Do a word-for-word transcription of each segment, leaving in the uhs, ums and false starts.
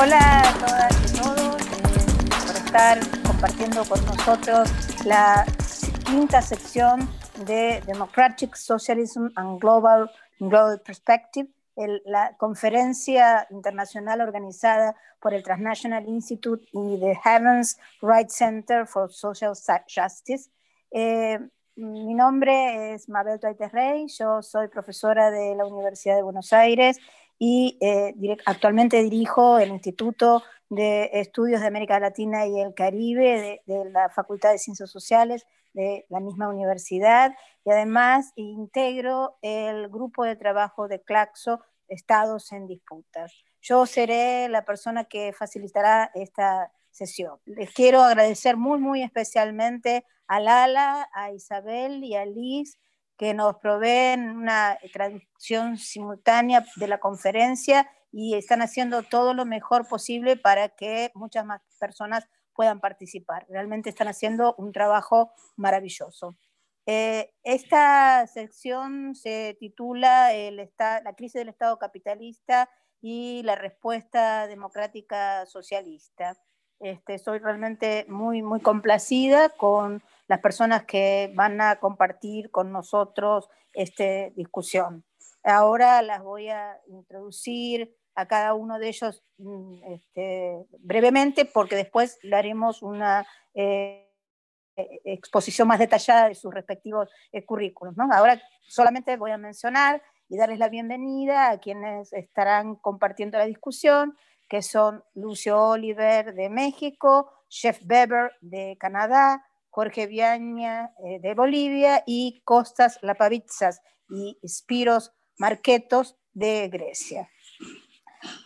Hola a todas y todos, por estar compartiendo con nosotros la quinta sección de Democratic Socialism and Global, Global Perspective, el, la conferencia internacional organizada por el Transnational Institute y the Havens Wright Center for Social Justice. Eh, mi nombre es Mabel Thwaites Rey, yo soy profesora de la Universidad de Buenos Aires y eh, actualmente dirijo el Instituto de Estudios de América Latina y el Caribe de, de la Facultad de Ciencias Sociales de la misma universidad, y además integro el grupo de trabajo de CLACSO, Estados en Disputas. Yo seré la persona que facilitará esta sesión. Les quiero agradecer muy, muy especialmente a Lala, a Isabel y a Liz, que nos proveen una traducción simultánea de la conferencia y están haciendo todo lo mejor posible para que muchas más personas puedan participar. Realmente están haciendo un trabajo maravilloso. Eh, esta sección se titula el esta, La crisis del Estado capitalista y la respuesta democrática socialista. Este, soy realmente muy, muy complacida con las personas que van a compartir con nosotros esta discusión. Ahora las voy a introducir a cada uno de ellos este, brevemente, porque después le haremos una eh, exposición más detallada de sus respectivos eh, currículos, ¿no? Ahora solamente voy a mencionar y darles la bienvenida a quienes estarán compartiendo la discusión, que son Lucio Oliver de México, Jeff Webber de Canadá, Jorge Viaña eh, de Bolivia y Costas Lapavitsas y Spyros Marketos de Grecia.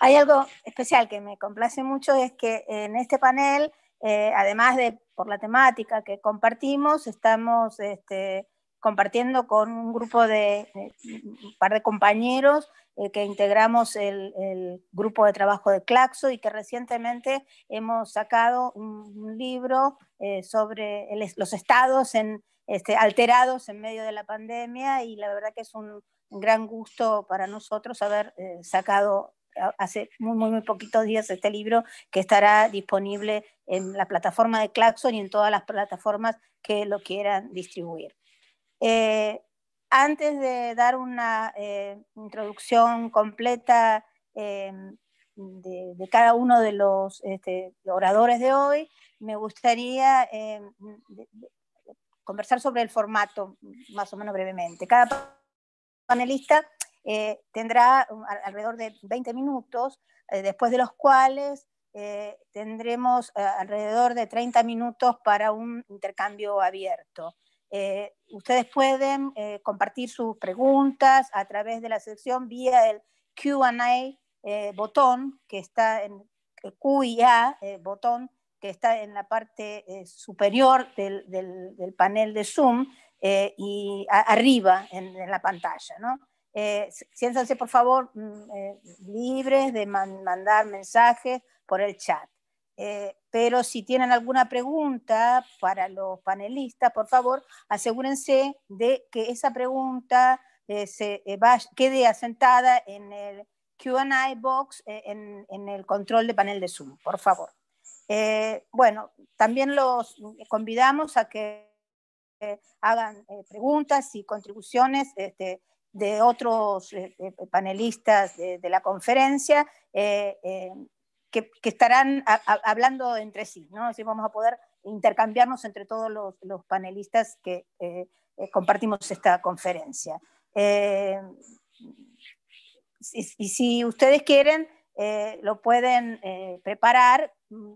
Hay algo especial que me complace mucho, es que en este panel, eh, además de por la temática que compartimos, estamos este, compartiendo con un grupo de, eh, un par de compañeros eh, que integramos el, el grupo de trabajo de CLACSO y que recientemente hemos sacado un, un libro eh, sobre el, los estados en, este, alterados en medio de la pandemia, y la verdad que es un gran gusto para nosotros haber eh, sacado hace muy, muy, muy poquitos días este libro, que estará disponible en la plataforma de CLACSO y en todas las plataformas que lo quieran distribuir. Eh, antes de dar una eh, introducción completa eh, de, de cada uno de los este, oradores de hoy, me gustaría eh, de, de conversar sobre el formato más o menos brevemente. Cada panelista Eh, tendrá alrededor de veinte minutos, eh, después de los cuales eh, tendremos eh, alrededor de treinta minutos para un intercambio abierto. Eh, ustedes pueden eh, compartir sus preguntas a través de la sección vía el Q and A eh, botón que está en el Q y A eh, botón que está en la parte eh, superior del, del, del panel de Zoom eh, y a, arriba en, en la pantalla, ¿no? Eh, siéntanse por favor eh, libres de man, mandar mensajes por el chat, eh, pero si tienen alguna pregunta para los panelistas, por favor asegúrense de que esa pregunta eh, se, eh, va, quede asentada en el Q and A box, eh, en, en el control de panel de Zoom, por favor. Eh, bueno, también los convidamos a que eh, hagan eh, preguntas y contribuciones este, de otros eh, panelistas de, de la conferencia eh, eh, que, que estarán a, a, hablando entre sí, ¿no? Así vamos a poder intercambiarnos entre todos los, los panelistas que eh, eh, compartimos esta conferencia. Eh, y, y si ustedes quieren, eh, lo pueden eh, preparar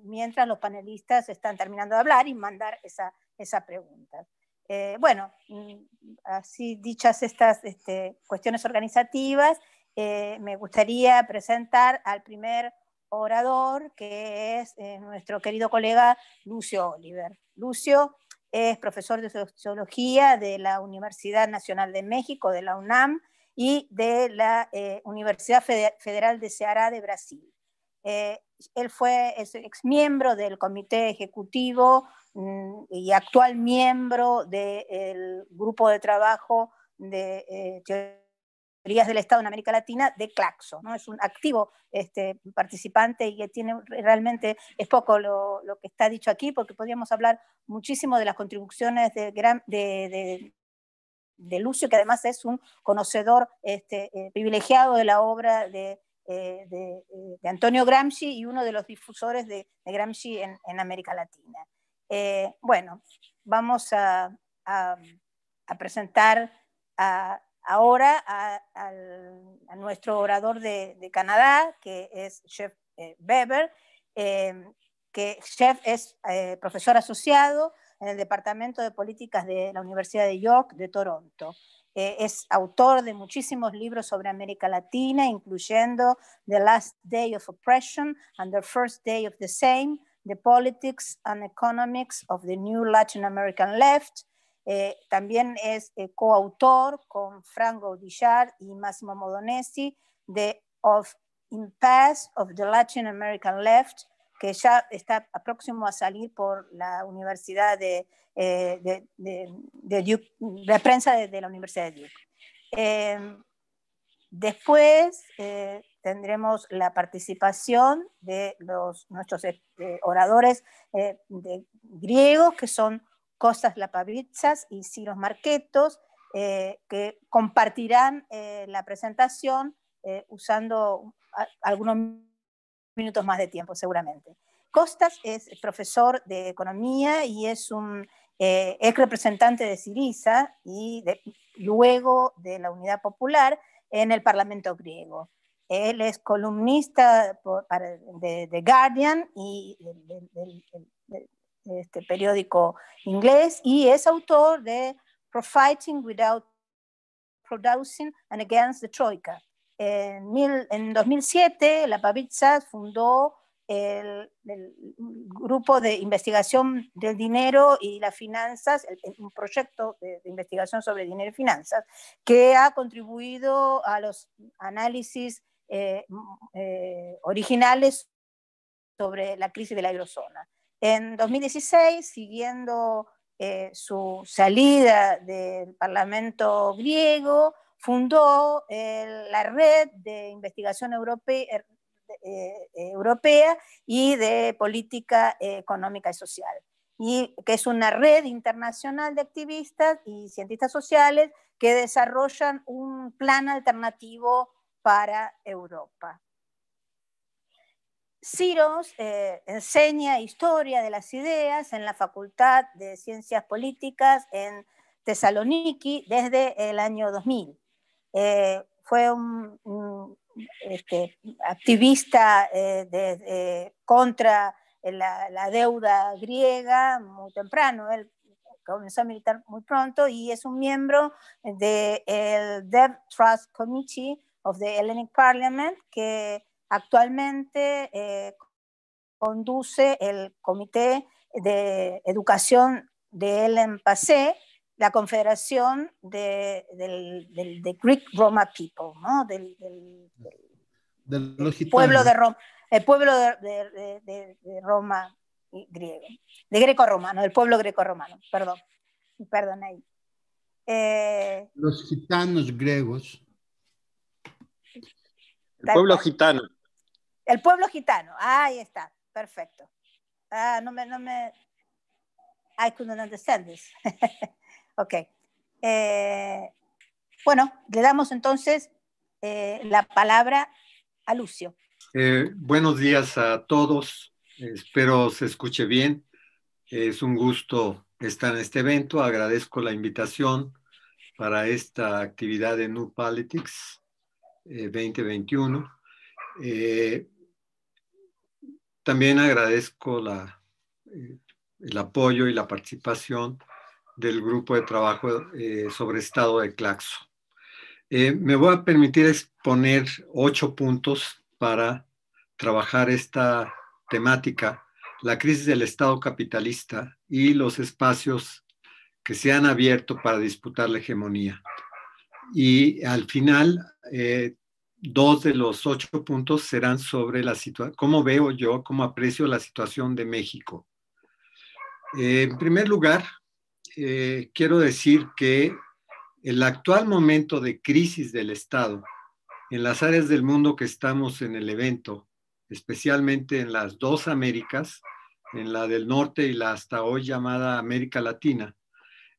mientras los panelistas están terminando de hablar y mandar esa, esa pregunta. Eh, bueno, así dichas estas este, cuestiones organizativas, eh, me gustaría presentar al primer orador, que es eh, nuestro querido colega Lucio Oliver. Lucio es profesor de Sociología de la Universidad Nacional de México, de la UNAM, y de la eh, Universidad Federal de Ceará de Brasil. Eh, él fue exmiembro del Comité Ejecutivo y actual miembro del grupo de trabajo de eh, teorías del Estado en América Latina de CLACSO, ¿no? Es un activo este, participante y tiene realmente, es poco lo, lo que está dicho aquí, porque podríamos hablar muchísimo de las contribuciones de, gran, de, de de Lucio, que además es un conocedor este, eh, privilegiado de la obra de, eh, de, de Antonio Gramsci y uno de los difusores de, de Gramsci en, en América Latina. Eh, bueno, vamos a, a, a presentar a, ahora a, a, a nuestro orador de, de Canadá, que es Jeff eh, Webber, eh, que Jeff es eh, profesor asociado en el Departamento de Políticas de la Universidad de York de Toronto. Eh, es autor de muchísimos libros sobre América Latina, incluyendo The Last Day of Oppression and the First Day of the Same, The Politics and Economics of the New Latin American Left. Eh, también es eh, coautor con Franco Audillard y Massimo Modonesi de Of Impasse of the Latin American Left, que ya está próximo a salir por la Universidad de, eh, de, de, de Duke, la prensa de, de la Universidad de Duke. Eh, después eh, tendremos la participación de los, nuestros eh, oradores eh, de griegos, que son Costas Lapavitsas y Spyros Marketos, eh, que compartirán eh, la presentación eh, usando a, algunos minutos más de tiempo seguramente. Costas es profesor de economía y es un eh, ex representante de Syriza y de, luego de la Unidad Popular en el Parlamento Griego. Él es columnista por, para, de The Guardian y del, del, del, del, de este periódico inglés, y es autor de Profiting Without Producing and Against the Troika. En, mil, en dos mil siete, Lapavitsas fundó el, el grupo de investigación del dinero y las finanzas, el, un proyecto de, de investigación sobre dinero y finanzas, que ha contribuido a los análisis eh, eh, originales sobre la crisis de la eurozona. En dos mil dieciséis, siguiendo eh, su salida del Parlamento griego, fundó eh, la Red de Investigación Europea, eh, Europea y de Política eh, Económica y Social, y que es una red internacional de activistas y cientistas sociales que desarrollan un plan alternativo para Europa. Spyros eh, enseña historia de las ideas en la Facultad de Ciencias Políticas en Tesaloniki desde el año dos mil. Eh, fue un, un este, activista eh, de, de, contra la, la deuda griega muy temprano. Él comenzó a militar muy pronto y es un miembro del de Debt Trust Committee of the Hellenic Parliament, que actualmente eh, conduce el Comité de Educación de Helen Passé, la Confederación de, del, del de Greek Roma People, ¿no? Del, del, del, del de pueblo de Roma, el pueblo de, de, de, de Roma griego, de greco-romano, el pueblo greco-romano, perdón, perdón ahí. Eh, Los gitanos griegos. El pueblo gitano. El pueblo gitano, ahí está, perfecto. Ah, no me, no me, I couldn't understand this. Ok. Eh, bueno, le damos entonces eh, la palabra a Lucio. Eh, buenos días a todos. Espero se escuche bien. Es un gusto estar en este evento. Agradezco la invitación para esta actividad de New Politics eh, veinte veintiuno. Eh, también agradezco la, eh, el apoyo y la participación del grupo de trabajo eh, sobre estado de CLACSO. Eh, me voy a permitir exponer ocho puntos para trabajar esta temática, la crisis del Estado capitalista y los espacios que se han abierto para disputar la hegemonía. Y al final, eh, dos de los ocho puntos serán sobre la situación, cómo veo yo, cómo aprecio la situación de México. Eh, en primer lugar, Eh, quiero decir que el actual momento de crisis del Estado en las áreas del mundo que estamos en el evento, especialmente en las dos Américas, en la del norte y la hasta hoy llamada América Latina,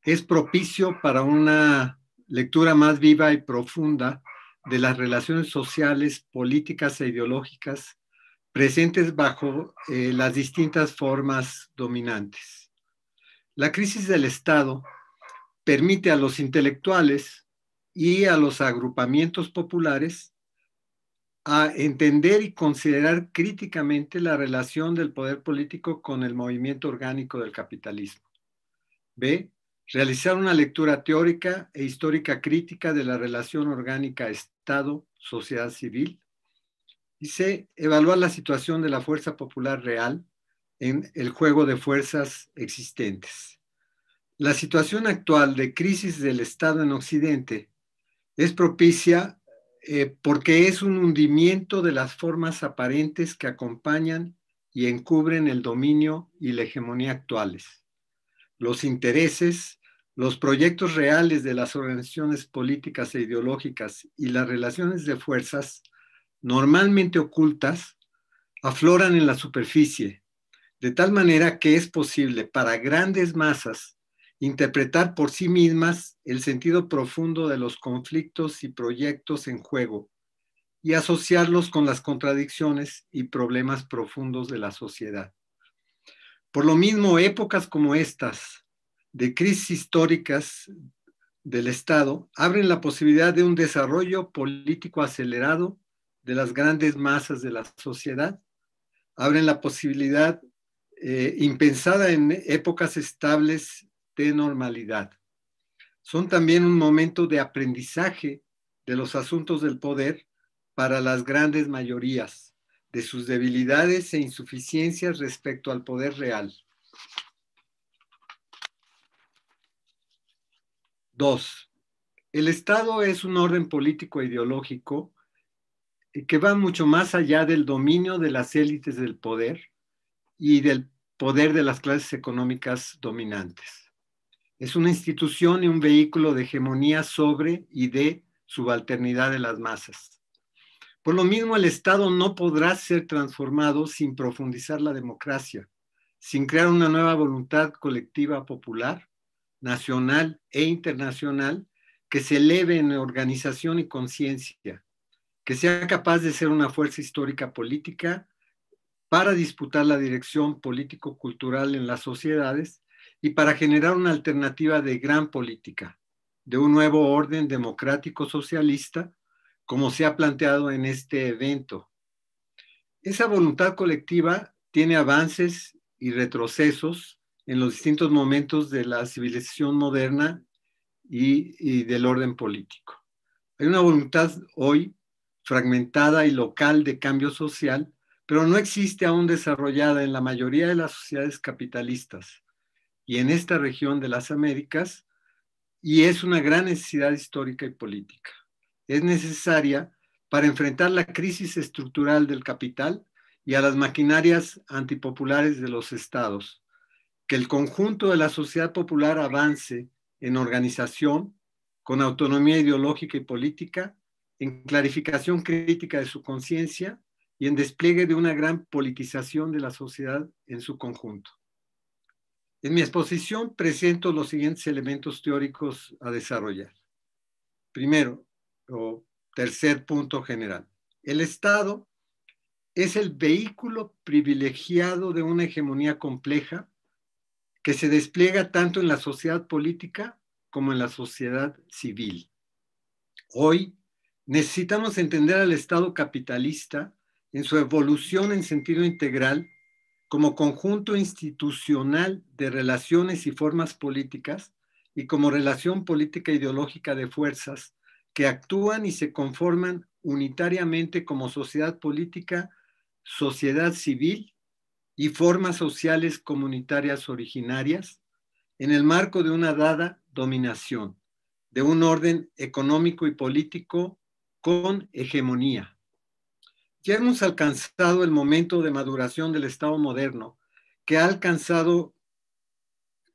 es propicio para una lectura más viva y profunda de las relaciones sociales, políticas e ideológicas presentes bajo eh, las distintas formas dominantes. La crisis del Estado permite a los intelectuales y a los agrupamientos populares a entender y considerar críticamente la relación del poder político con el movimiento orgánico del capitalismo. B. Realizar una lectura teórica e histórica crítica de la relación orgánica Estado-sociedad civil. Y C. Evaluar la situación de la fuerza popular real en el juego de fuerzas existentes. La situación actual de crisis del Estado en Occidente es propicia eh, porque es un hundimiento de las formas aparentes que acompañan y encubren el dominio y la hegemonía actuales. Los intereses, los proyectos reales de las organizaciones políticas e ideológicas y las relaciones de fuerzas normalmente ocultas afloran en la superficie, de tal manera que es posible para grandes masas interpretar por sí mismas el sentido profundo de los conflictos y proyectos en juego y asociarlos con las contradicciones y problemas profundos de la sociedad. Por lo mismo, épocas como estas, de crisis históricas del Estado, abren la posibilidad de un desarrollo político acelerado de las grandes masas de la sociedad, abren la posibilidad eh, impensada en épocas estables de normalidad. Son también un momento de aprendizaje de los asuntos del poder para las grandes mayorías, de sus debilidades e insuficiencias respecto al poder real. Dos. El Estado es un orden político e ideológico que va mucho más allá del dominio de las élites del poder y del poder de las clases económicas dominantes. Es una institución y un vehículo de hegemonía sobre y de subalternidad de las masas. Por lo mismo, el Estado no podrá ser transformado sin profundizar la democracia, sin crear una nueva voluntad colectiva popular, nacional e internacional, que se eleve en organización y conciencia, que sea capaz de ser una fuerza histórica política para disputar la dirección político-cultural en las sociedades y para generar una alternativa de gran política, de un nuevo orden democrático-socialista, como se ha planteado en este evento. Esa voluntad colectiva tiene avances y retrocesos en los distintos momentos de la civilización moderna y, y del orden político. Hay una voluntad hoy fragmentada y local de cambio social, pero no existe aún desarrollada en la mayoría de las sociedades capitalistas y en esta región de las Américas, y es una gran necesidad histórica y política. Es necesaria para enfrentar la crisis estructural del capital y a las maquinarias antipopulares de los estados. Que el conjunto de la sociedad popular avance en organización, con autonomía ideológica y política, en clarificación crítica de su conciencia y en despliegue de una gran politización de la sociedad en su conjunto. En mi exposición presento los siguientes elementos teóricos a desarrollar. Primero, o tercer punto general. El Estado es el vehículo privilegiado de una hegemonía compleja que se despliega tanto en la sociedad política como en la sociedad civil. Hoy necesitamos entender al Estado capitalista en su evolución en sentido integral como conjunto institucional de relaciones y formas políticas y como relación política ideológica de fuerzas que actúan y se conforman unitariamente como sociedad política, sociedad civil y formas sociales comunitarias originarias en el marco de una dada dominación, de un orden económico y político con hegemonía. Ya hemos alcanzado el momento de maduración del Estado moderno, que ha alcanzado,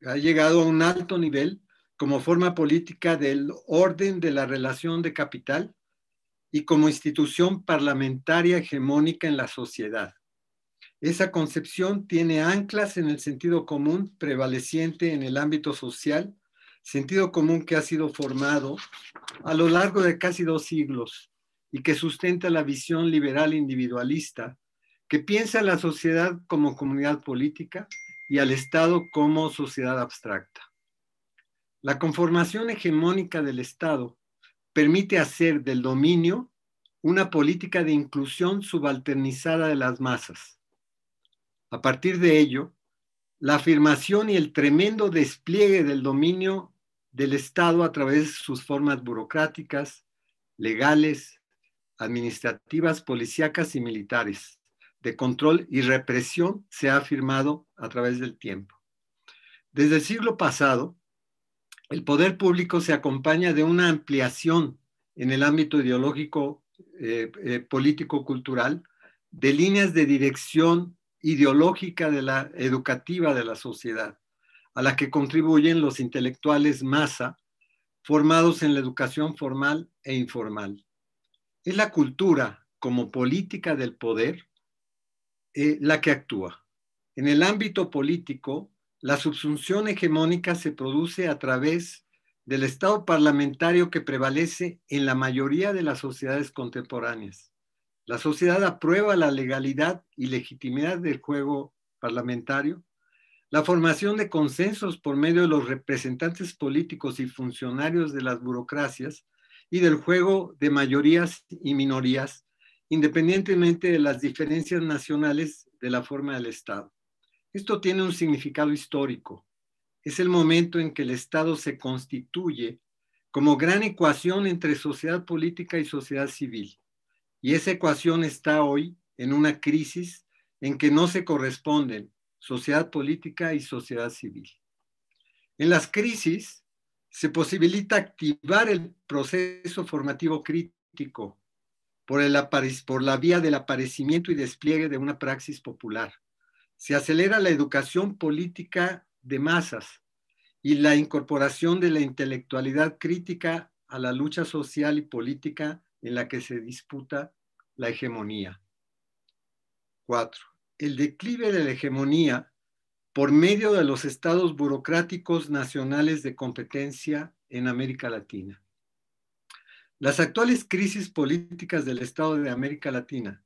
ha llegado a un alto nivel como forma política del orden de la relación de capital y como institución parlamentaria hegemónica en la sociedad. Esa concepción tiene anclas en el sentido común prevaleciente en el ámbito social, sentido común que ha sido formado a lo largo de casi dos siglos y que sustenta la visión liberal individualista que piensa a la sociedad como comunidad política y al Estado como sociedad abstracta. La conformación hegemónica del Estado permite hacer del dominio una política de inclusión subalternizada de las masas. A partir de ello, la afirmación y el tremendo despliegue del dominio del Estado a través de sus formas burocráticas, legales, administrativas, policíacas y militares, de control y represión, se ha afirmado a través del tiempo. Desde el siglo pasado, el poder público se acompaña de una ampliación en el ámbito ideológico, eh, eh, político-cultural, de líneas de dirección ideológica de la educativa de la sociedad, a la que contribuyen los intelectuales masa formados en la educación formal e informal. Es la cultura como política del poder eh, la que actúa. En el ámbito político, la subsunción hegemónica se produce a través del Estado parlamentario que prevalece en la mayoría de las sociedades contemporáneas. La sociedad aprueba la legalidad y legitimidad del juego parlamentario, la formación de consensos por medio de los representantes políticos y funcionarios de las burocracias y del juego de mayorías y minorías, independientemente de las diferencias nacionales de la forma del Estado. Esto tiene un significado histórico. Es el momento en que el Estado se constituye como gran ecuación entre sociedad política y sociedad civil. Y esa ecuación está hoy en una crisis en que no se corresponden sociedad política y sociedad civil. En las crisis se posibilita activar el proceso formativo crítico por, el por la vía del aparecimiento y despliegue de una praxis popular. Se acelera la educación política de masas y la incorporación de la intelectualidad crítica a la lucha social y política en la que se disputa la hegemonía. cuatro. El declive de la hegemonía por medio de los estados burocráticos nacionales de competencia en América Latina. Las actuales crisis políticas del Estado de América Latina,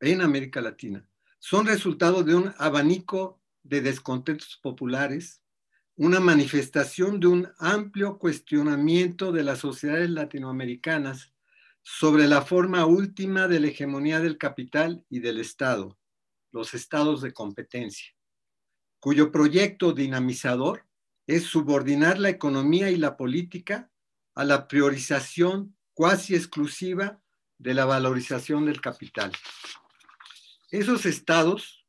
en América Latina, son resultado de un abanico de descontentos populares, una manifestación de un amplio cuestionamiento de las sociedades latinoamericanas sobre la forma última de la hegemonía del capital y del Estado, los estados de competencia, cuyo proyecto dinamizador es subordinar la economía y la política a la priorización cuasi exclusiva de la valorización del capital. Esos estados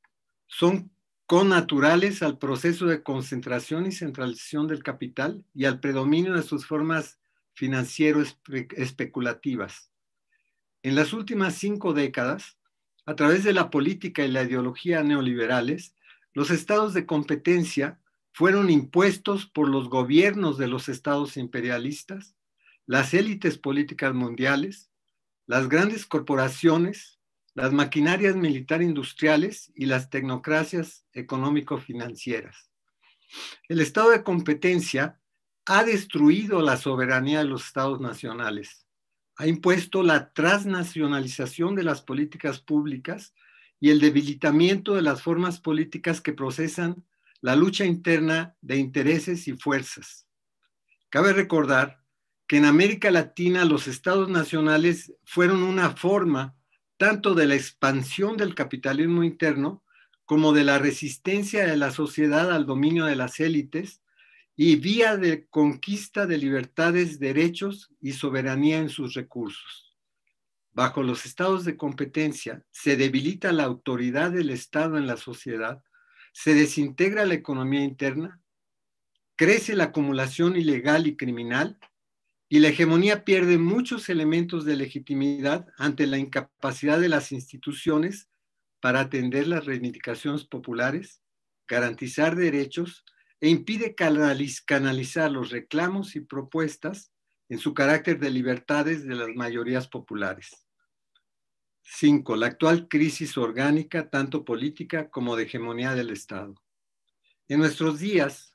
son connaturales al proceso de concentración y centralización del capital y al predominio de sus formas financiero espe- especulativas. En las últimas cinco décadas, a través de la política y la ideología neoliberales, los estados de competencia fueron impuestos por los gobiernos de los estados imperialistas, las élites políticas mundiales, las grandes corporaciones, las maquinarias militar-industriales y las tecnocracias económico-financieras. El Estado de competencia ha destruido la soberanía de los estados nacionales, ha impuesto la transnacionalización de las políticas públicas y el debilitamiento de las formas políticas que procesan la lucha interna de intereses y fuerzas. Cabe recordar que en América Latina los estados nacionales fueron una forma tanto de la expansión del capitalismo interno como de la resistencia de la sociedad al dominio de las élites y vía de conquista de libertades, derechos y soberanía en sus recursos. Bajo los estados de competencia se debilita la autoridad del Estado en la sociedad, se desintegra la economía interna, crece la acumulación ilegal y criminal, y la hegemonía pierde muchos elementos de legitimidad ante la incapacidad de las instituciones para atender las reivindicaciones populares, garantizar derechos e impide canaliz, canalizar los reclamos y propuestas en su carácter de libertades de las mayorías populares. Cinco. La actual crisis orgánica, tanto política como de hegemonía del Estado. En nuestros días,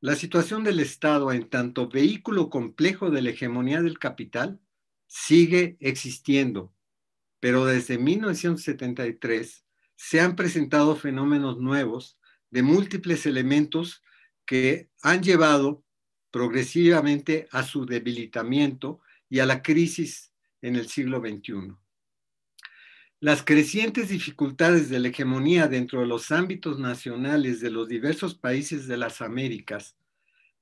la situación del Estado en tanto vehículo complejo de la hegemonía del capital sigue existiendo, pero desde mil novecientos setenta y tres se han presentado fenómenos nuevos de múltiples elementos que han llevado progresivamente a su debilitamiento y a la crisis en el siglo veintiuno. Las crecientes dificultades de la hegemonía dentro de los ámbitos nacionales de los diversos países de las Américas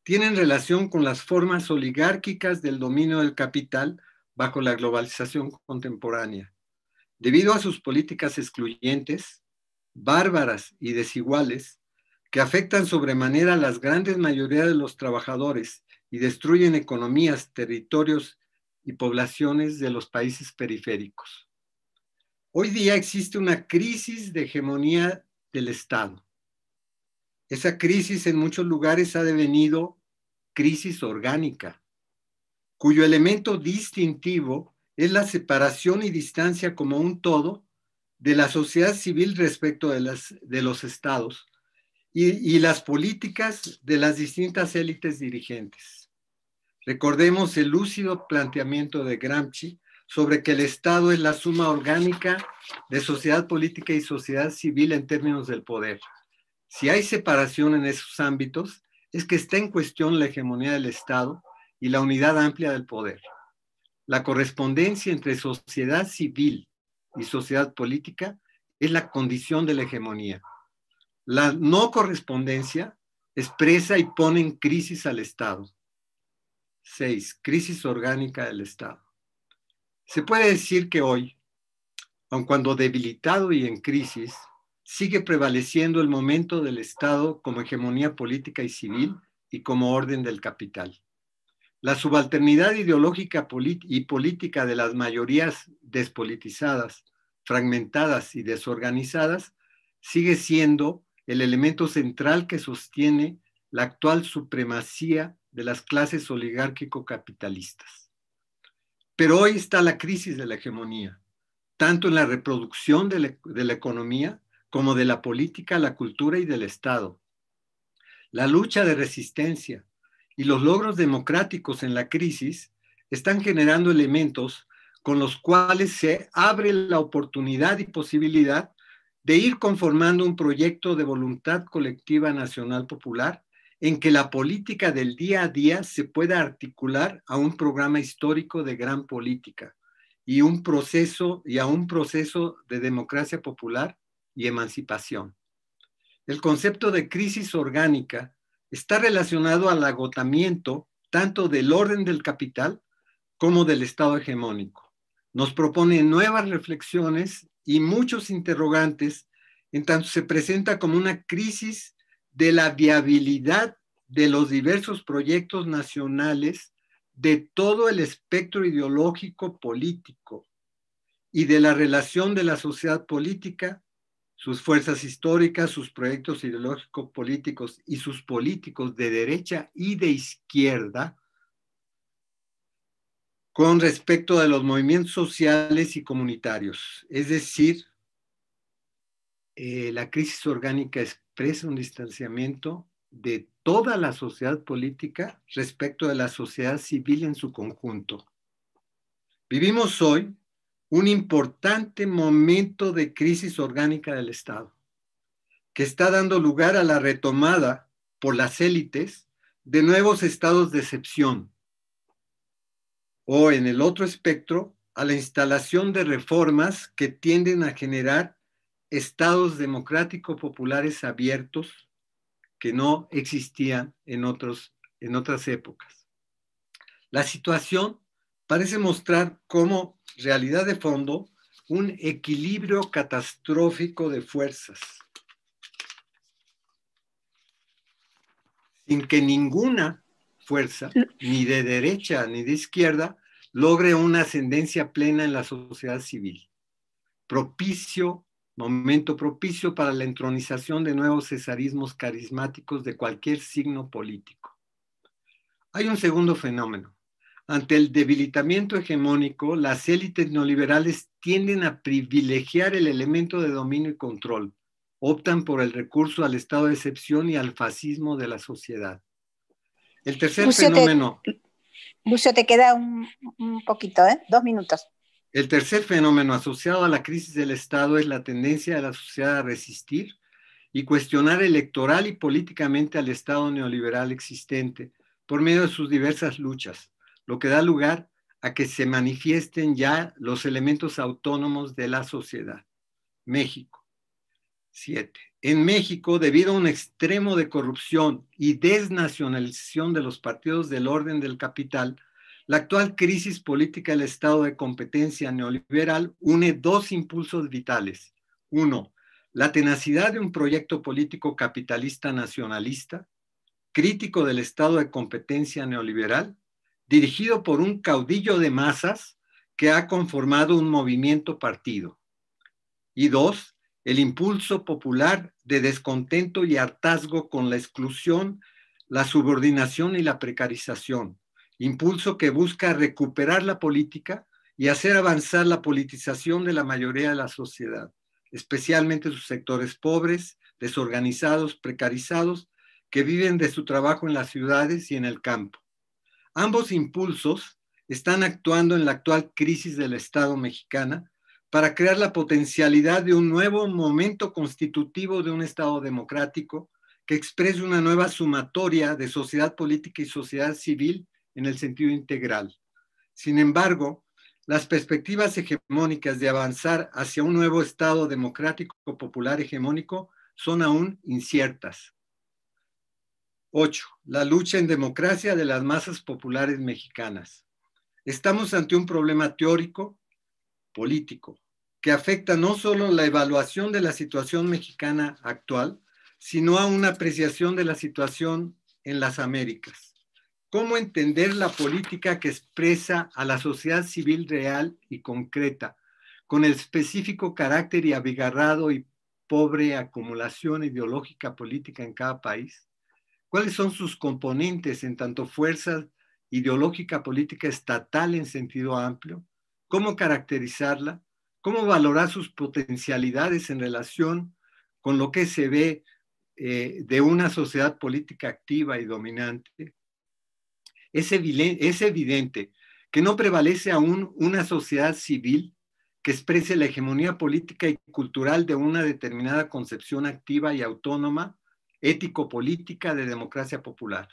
tienen relación con las formas oligárquicas del dominio del capital bajo la globalización contemporánea. Debido a sus políticas excluyentes, bárbaras y desiguales, que afectan sobremanera a las grandes mayorías de los trabajadores y destruyen economías, territorios y poblaciones de los países periféricos. Hoy día existe una crisis de hegemonía del Estado. Esa crisis en muchos lugares ha devenido crisis orgánica, cuyo elemento distintivo es la separación y distancia como un todo de la sociedad civil respecto de, las, de los estados, Y, y las políticas de las distintas élites dirigentes. Recordemos el lúcido planteamiento de Gramsci sobre que el Estado es la suma orgánica de sociedad política y sociedad civil en términos del poder. Si hay separación en esos ámbitos, es que está en cuestión la hegemonía del Estado y la unidad amplia del poder. La correspondencia entre sociedad civil y sociedad política es la condición de la hegemonía. La no correspondencia expresa y pone en crisis al Estado. Seis. Crisis orgánica del Estado. Se puede decir que hoy, aun cuando debilitado y en crisis, sigue prevaleciendo el momento del Estado como hegemonía política y civil y como orden del capital. La subalternidad ideológica y política de las mayorías despolitizadas, fragmentadas y desorganizadas sigue siendo el elemento central que sostiene la actual supremacía de las clases oligárquico-capitalistas. Pero hoy está la crisis de la hegemonía, tanto en la reproducción de la, de la economía como de la política, la cultura y del Estado. La lucha de resistencia y los logros democráticos en la crisis están generando elementos con los cuales se abre la oportunidad y posibilidad de ir conformando un proyecto de voluntad colectiva nacional popular en que la política del día a día se pueda articular a un programa histórico de gran política y, un proceso, y a un proceso de democracia popular y emancipación. El concepto de crisis orgánica está relacionado al agotamiento tanto del orden del capital como del Estado hegemónico. Nos propone nuevas reflexiones y muchos interrogantes, en tanto se presenta como una crisis de la viabilidad de los diversos proyectos nacionales de todo el espectro ideológico político y de la relación de la sociedad política, sus fuerzas históricas, sus proyectos ideológicos políticos y sus políticos de derecha y de izquierda, con respecto de los movimientos sociales y comunitarios. Es decir, eh, la crisis orgánica expresa un distanciamiento de toda la sociedad política respecto de la sociedad civil en su conjunto. Vivimos hoy un importante momento de crisis orgánica del Estado, que está dando lugar a la retomada por las élites de nuevos estados de excepción, o en el otro espectro, a la instalación de reformas que tienden a generar estados democráticos populares abiertos que no existían en, otros, en otras épocas. La situación parece mostrar como realidad de fondo un equilibrio catastrófico de fuerzas, sin que ninguna fuerza, ni de derecha ni de izquierda, logre una ascendencia plena en la sociedad civil, propicio momento propicio para la entronización de nuevos cesarismos carismáticos de cualquier signo político. Hay un segundo fenómeno. Ante el debilitamiento hegemónico, las élites neoliberales tienden a privilegiar el elemento de dominio y control. Optan por el recurso al estado de excepción y al fascismo de la sociedad. El tercer Lucio, fenómeno... Te, Lucio, te queda un, un poquito, ¿eh? Dos minutos. El tercer fenómeno asociado a la crisis del Estado es la tendencia de la sociedad a resistir y cuestionar electoral y políticamente al Estado neoliberal existente por medio de sus diversas luchas, lo que da lugar a que se manifiesten ya los elementos autónomos de la sociedad. México. siete. En México, debido a un extremo de corrupción y desnacionalización de los partidos del orden del capital, la actual crisis política del Estado de competencia neoliberal une dos impulsos vitales. Uno, la tenacidad de un proyecto político capitalista nacionalista, crítico del Estado de competencia neoliberal, dirigido por un caudillo de masas que ha conformado un movimiento partido. Y dos, el impulso popular de descontento y hartazgo con la exclusión, la subordinación y la precarización. Impulso que busca recuperar la política y hacer avanzar la politización de la mayoría de la sociedad, especialmente sus sectores pobres, desorganizados, precarizados, que viven de su trabajo en las ciudades y en el campo. Ambos impulsos están actuando en la actual crisis del Estado mexicana para crear la potencialidad de un nuevo momento constitutivo de un Estado democrático que exprese una nueva sumatoria de sociedad política y sociedad civil en el sentido integral. Sin embargo, las perspectivas hegemónicas de avanzar hacia un nuevo Estado democrático popular hegemónico son aún inciertas. ocho. La lucha en democracia de las masas populares mexicanas. Estamos ante un problema teórico, político, que afecta no solo la evaluación de la situación mexicana actual, sino a una apreciación de la situación en las Américas. ¿Cómo entender la política que expresa a la sociedad civil real y concreta, con el específico carácter y abigarrado y pobre acumulación ideológica política en cada país? ¿Cuáles son sus componentes en tanto fuerza ideológica política estatal en sentido amplio? ¿Cómo caracterizarla? ¿Cómo valorar sus potencialidades en relación con lo que se ve eh, de una sociedad política activa y dominante? Es evidente, es evidente que no prevalece aún una sociedad civil que exprese la hegemonía política y cultural de una determinada concepción activa y autónoma, ético-política de democracia popular.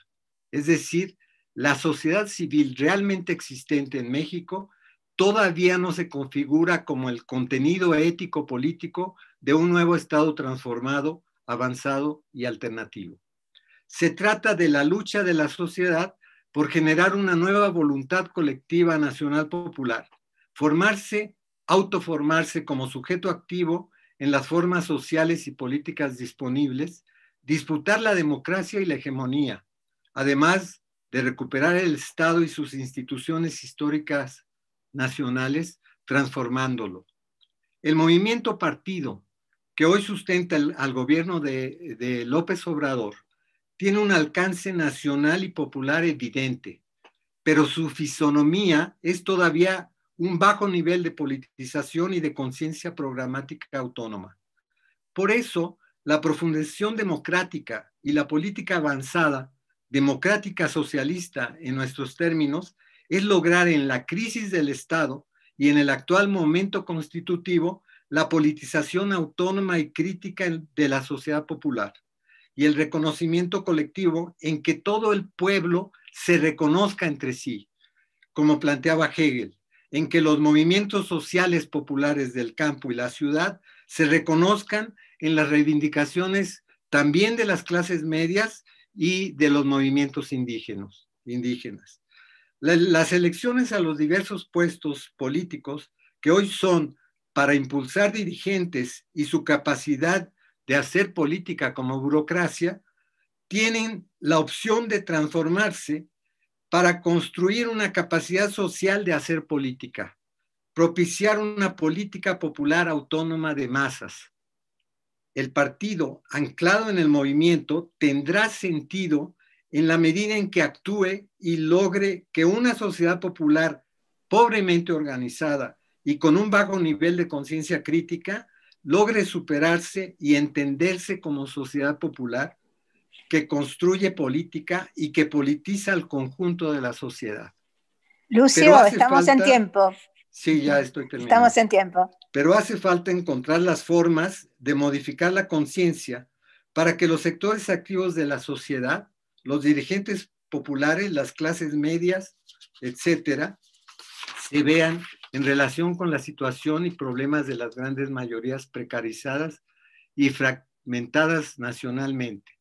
Es decir, la sociedad civil realmente existente en México todavía no se configura como el contenido ético-político de un nuevo Estado transformado, avanzado y alternativo. Se trata de la lucha de la sociedad por generar una nueva voluntad colectiva nacional popular, formarse, autoformarse como sujeto activo en las formas sociales y políticas disponibles, disputar la democracia y la hegemonía, además de recuperar el Estado y sus instituciones históricas nacionales, transformándolo. El movimiento partido que hoy sustenta el, al gobierno de, de López Obrador tiene un alcance nacional y popular evidente, pero su fisonomía es todavía un bajo nivel de politización y de conciencia programática autónoma. Por eso, la profundización democrática y la política avanzada, democrática socialista en nuestros términos, es lograr en la crisis del Estado y en el actual momento constitutivo la politización autónoma y crítica de la sociedad popular y el reconocimiento colectivo en que todo el pueblo se reconozca entre sí, como planteaba Hegel, en que los movimientos sociales populares del campo y la ciudad se reconozcan en las reivindicaciones también de las clases medias y de los movimientos indígenas. indígenas. Las elecciones a los diversos puestos políticos que hoy son para impulsar dirigentes y su capacidad de hacer política como burocracia, tienen la opción de transformarse para construir una capacidad social de hacer política, propiciar una política popular autónoma de masas, el partido anclado en el movimiento tendrá sentido en la medida en que actúe y logre que una sociedad popular pobremente organizada y con un bajo nivel de conciencia crítica logre superarse y entenderse como sociedad popular que construye política y que politiza al conjunto de la sociedad. Lucio, estamos falta... en tiempo. Sí, ya estoy terminando. Estamos en tiempo. Pero hace falta encontrar las formas de modificar la conciencia para que los sectores activos de la sociedad, los dirigentes populares, las clases medias, etcétera, se vean en relación con la situación y problemas de las grandes mayorías precarizadas y fragmentadas nacionalmente.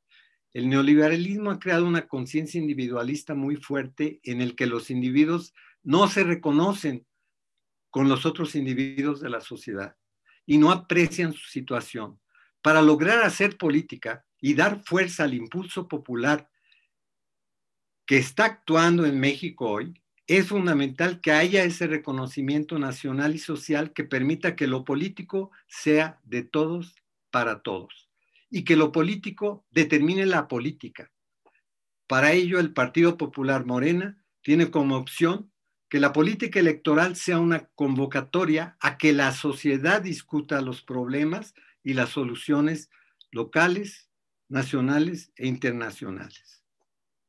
El neoliberalismo ha creado una conciencia individualista muy fuerte en el que los individuos no se reconocen con los otros individuos de la sociedad y no aprecian su situación. Para lograr hacer política y dar fuerza al impulso popular que está actuando en México hoy, es fundamental que haya ese reconocimiento nacional y social que permita que lo político sea de todos para todos y que lo político determine la política. Para ello, el Partido Popular Morena tiene como opción que la política electoral sea una convocatoria a que la sociedad discuta los problemas y las soluciones locales, nacionales e internacionales.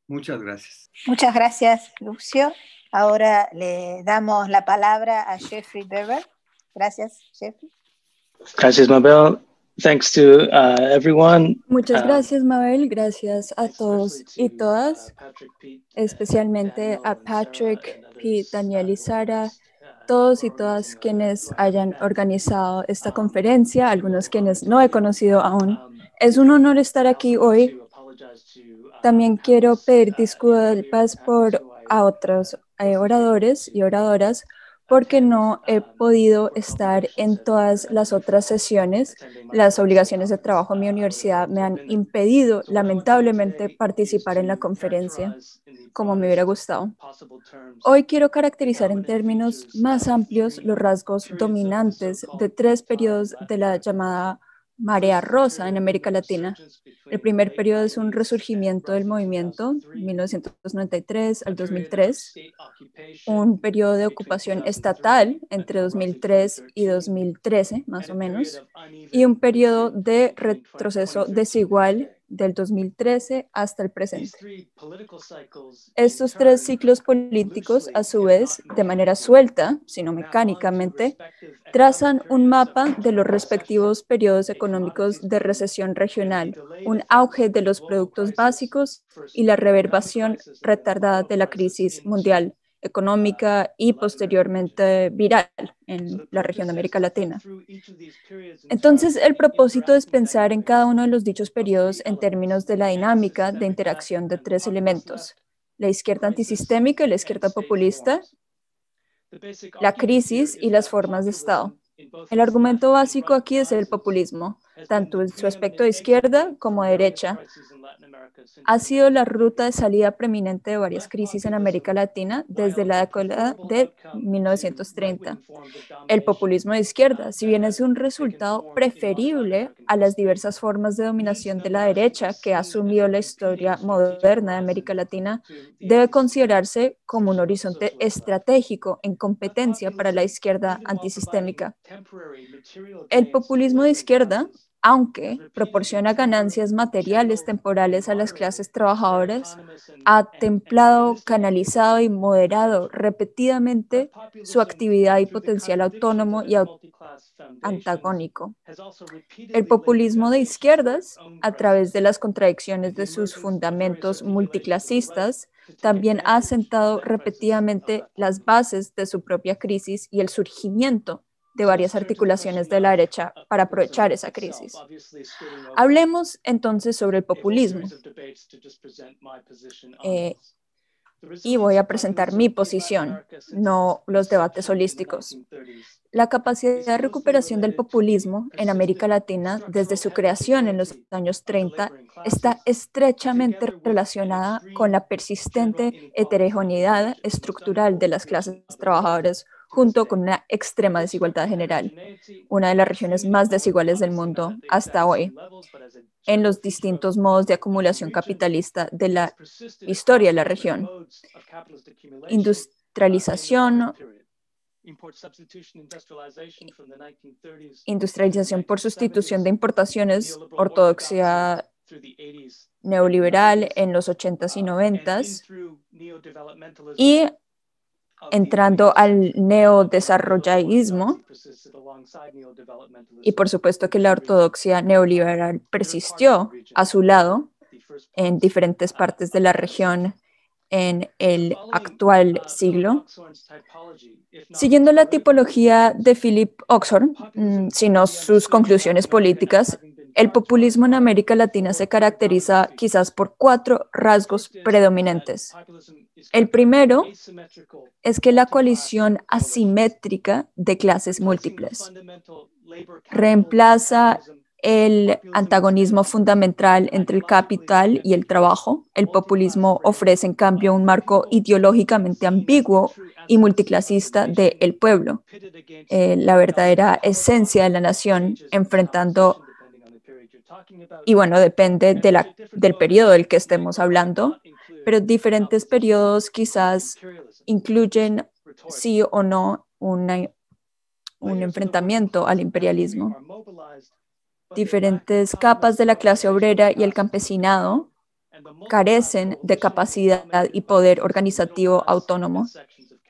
Muchas gracias. Muchas gracias, Lucio. Ahora le damos la palabra a Jeffrey Webber. Gracias, Jeffrey. Gracias, Mabel. Thanks to uh, everyone. Muchas gracias, Mabel. Gracias a todos y todas, especialmente a Patrick, Pete, Daniel y Sara, todos y todas quienes hayan organizado esta conferencia, algunos quienes no he conocido aún. Es un honor estar aquí hoy. También quiero pedir disculpas por a otros eh, oradores y oradoras porque no he podido estar en todas las otras sesiones. Las obligaciones de trabajo en mi universidad me han impedido, lamentablemente, participar en la conferencia, como me hubiera gustado. Hoy quiero caracterizar en términos más amplios los rasgos dominantes de tres periodos de la llamada Marea Rosa en América Latina. El primer periodo es un resurgimiento del movimiento, mil novecientos noventa y tres al dos mil tres, un periodo de ocupación estatal entre dos mil tres y dos mil trece, más o menos, y un periodo de retroceso desigual del dos mil trece hasta el presente. Estos tres ciclos políticos, a su vez, de manera suelta, sino mecánicamente, trazan un mapa de los respectivos periodos económicos de recesión regional, un auge de los productos básicos y la reverberación retardada de la crisis mundial económica y posteriormente viral en la región de América Latina. Entonces, el propósito es pensar en cada uno de los dichos periodos en términos de la dinámica de interacción de tres elementos: la izquierda antisistémica y la izquierda populista, la crisis y las formas de Estado. El argumento básico aquí es el populismo, tanto en su aspecto de izquierda como de derecha. Ha sido la ruta de salida preeminente de varias crisis en América Latina desde la década de mil novecientos treinta. El populismo de izquierda, si bien es un resultado preferible a las diversas formas de dominación de la derecha que ha asumido la historia moderna de América Latina, debe considerarse como un horizonte estratégico en competencia para la izquierda antisistémica. El populismo de izquierda, aunque proporciona ganancias materiales temporales a las clases trabajadoras, ha templado, canalizado y moderado repetidamente su actividad y potencial autónomo y antagónico. El populismo de izquierdas, a través de las contradicciones de sus fundamentos multiclasistas, también ha asentado repetidamente las bases de su propia crisis y el surgimiento de varias articulaciones de la derecha para aprovechar esa crisis. Hablemos entonces sobre el populismo. Eh, y voy a presentar mi posición, no los debates holísticos. La capacidad de recuperación del populismo en América Latina desde su creación en los años treinta está estrechamente relacionada con la persistente heterogeneidad estructural de las clases trabajadoras junto con una extrema desigualdad general, una de las regiones más desiguales del mundo hasta hoy, en los distintos modos de acumulación capitalista de la historia de la región. Industrialización, industrialización por sustitución de importaciones, ortodoxia neoliberal en los ochentas y noventas y entrando al neodesarrollismo, y por supuesto que la ortodoxia neoliberal persistió a su lado en diferentes partes de la región en el actual siglo. Siguiendo la tipología de Philip Oxford, sino sus conclusiones políticas, el populismo en América Latina se caracteriza quizás por cuatro rasgos predominantes. El primero es que la coalición asimétrica de clases múltiples reemplaza el antagonismo fundamental entre el capital y el trabajo. El populismo ofrece, en cambio, un marco ideológicamente ambiguo y multiclasista del pueblo, eh, la verdadera esencia de la nación, enfrentando, y bueno, depende de la, del periodo del que estemos hablando, pero diferentes periodos quizás incluyen, sí o no, una, un enfrentamiento al imperialismo. Diferentes capas de la clase obrera y el campesinado carecen de capacidad y poder organizativo autónomo,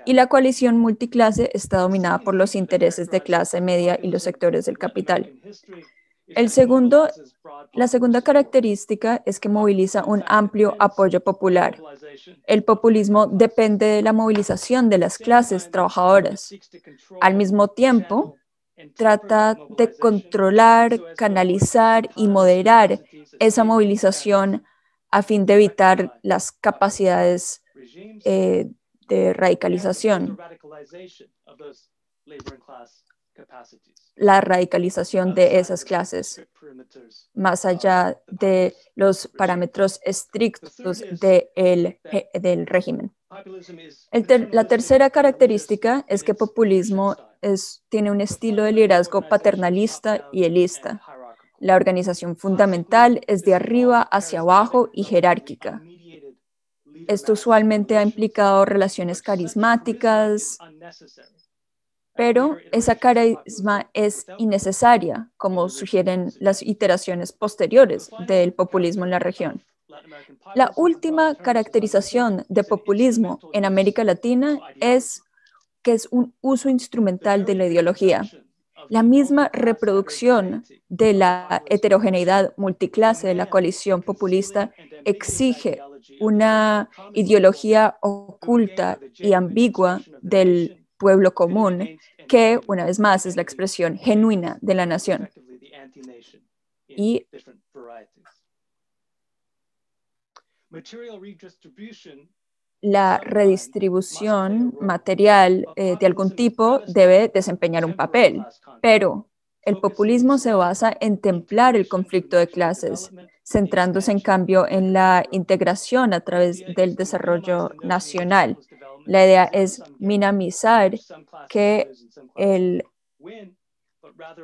y la coalición multiclase está dominada por los intereses de clase media y los sectores del capital. El segundo, la segunda característica es que moviliza un amplio apoyo popular. El populismo depende de la movilización de las clases trabajadoras. Al mismo tiempo, trata de controlar, canalizar y moderar esa movilización a fin de evitar las capacidades eh, de radicalización. La radicalización de esas clases, más allá de los parámetros estrictos de el, del régimen. El ter, la tercera característica es que populismo es, tiene un estilo de liderazgo paternalista y elitista. La organización fundamental es de arriba hacia abajo y jerárquica. Esto usualmente ha implicado relaciones carismáticas, pero esa carisma es innecesaria, como sugieren las iteraciones posteriores del populismo en la región. La última caracterización de populismo en América Latina es que es un uso instrumental de la ideología, la misma reproducción de la heterogeneidad multiclase de la coalición populista exige una ideología oculta y ambigua del pueblo común, que una vez más es la expresión genuina de la nación. Y la redistribución material eh, de algún tipo debe desempeñar un papel, pero el populismo se basa en templar el conflicto de clases, centrándose en cambio en la integración a través del desarrollo nacional. La idea es minimizar que el,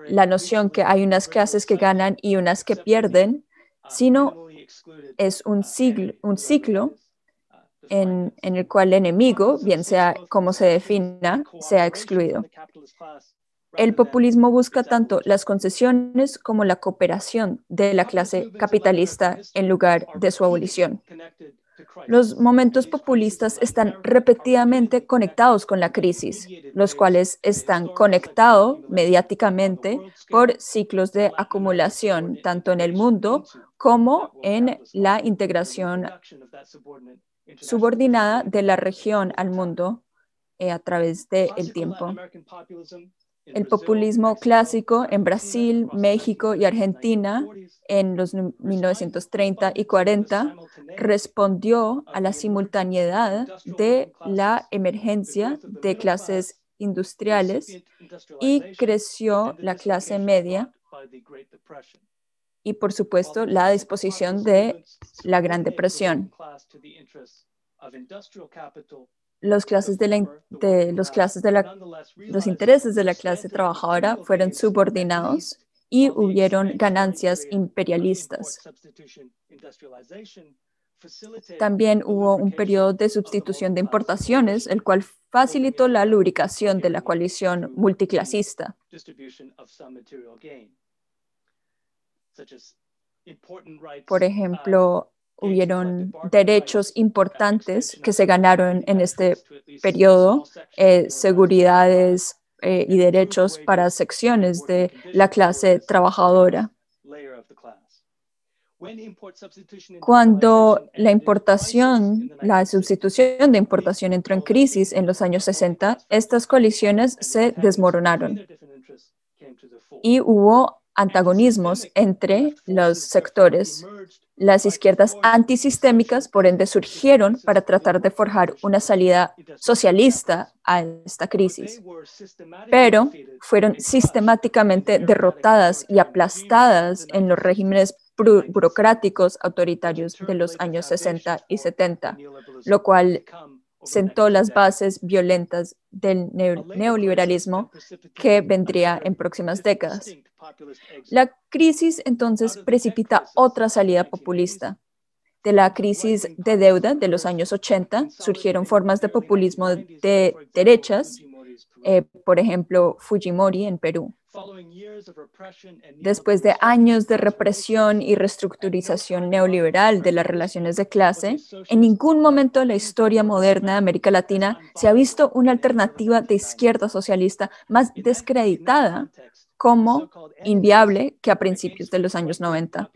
la noción que hay unas clases que ganan y unas que pierden, sino es un, siglo, un ciclo en, en el cual el enemigo, bien sea como se defina, sea excluido. El populismo busca tanto las concesiones como la cooperación de la clase capitalista en lugar de su abolición. Los momentos populistas están repetidamente conectados con la crisis, los cuales están conectados mediáticamente por ciclos de acumulación, tanto en el mundo como en la integración subordinada de la región al mundo eh, a través del tiempo. El populismo clásico en Brasil, México y Argentina en los mil novecientos treinta y cuarenta respondió a la simultaneidad de la emergencia de clases industriales y creció la clase media y, por supuesto, la disposición de la Gran Depresión. Los clases de, la, de, los, clases de la, los intereses de la clase trabajadora fueron subordinados y hubieron ganancias imperialistas. También hubo un periodo de sustitución de importaciones, el cual facilitó la lubricación de la coalición multiclasista. Por ejemplo, hubieron derechos importantes que se ganaron en este periodo, eh, seguridades eh, y derechos para secciones de la clase trabajadora. Cuando la importación, la sustitución de importación entró en crisis en los años sesenta, estas coaliciones se desmoronaron y hubo antagonismos entre los sectores. Las izquierdas antisistémicas, por ende, surgieron para tratar de forjar una salida socialista a esta crisis, pero fueron sistemáticamente derrotadas y aplastadas en los regímenes burocráticos autoritarios de los años sesenta y setenta, lo cual sentó las bases violentas del neoliberalismo que vendría en próximas décadas. La crisis entonces precipita otra salida populista. De la crisis de deuda de los años ochenta surgieron formas de populismo de derechas, eh, por ejemplo, Fujimori en Perú. Después de años de represión y reestructurización neoliberal de las relaciones de clase, en ningún momento de la historia moderna de América Latina se ha visto una alternativa de izquierda socialista más descreditada como inviable que a principios de los años noventa.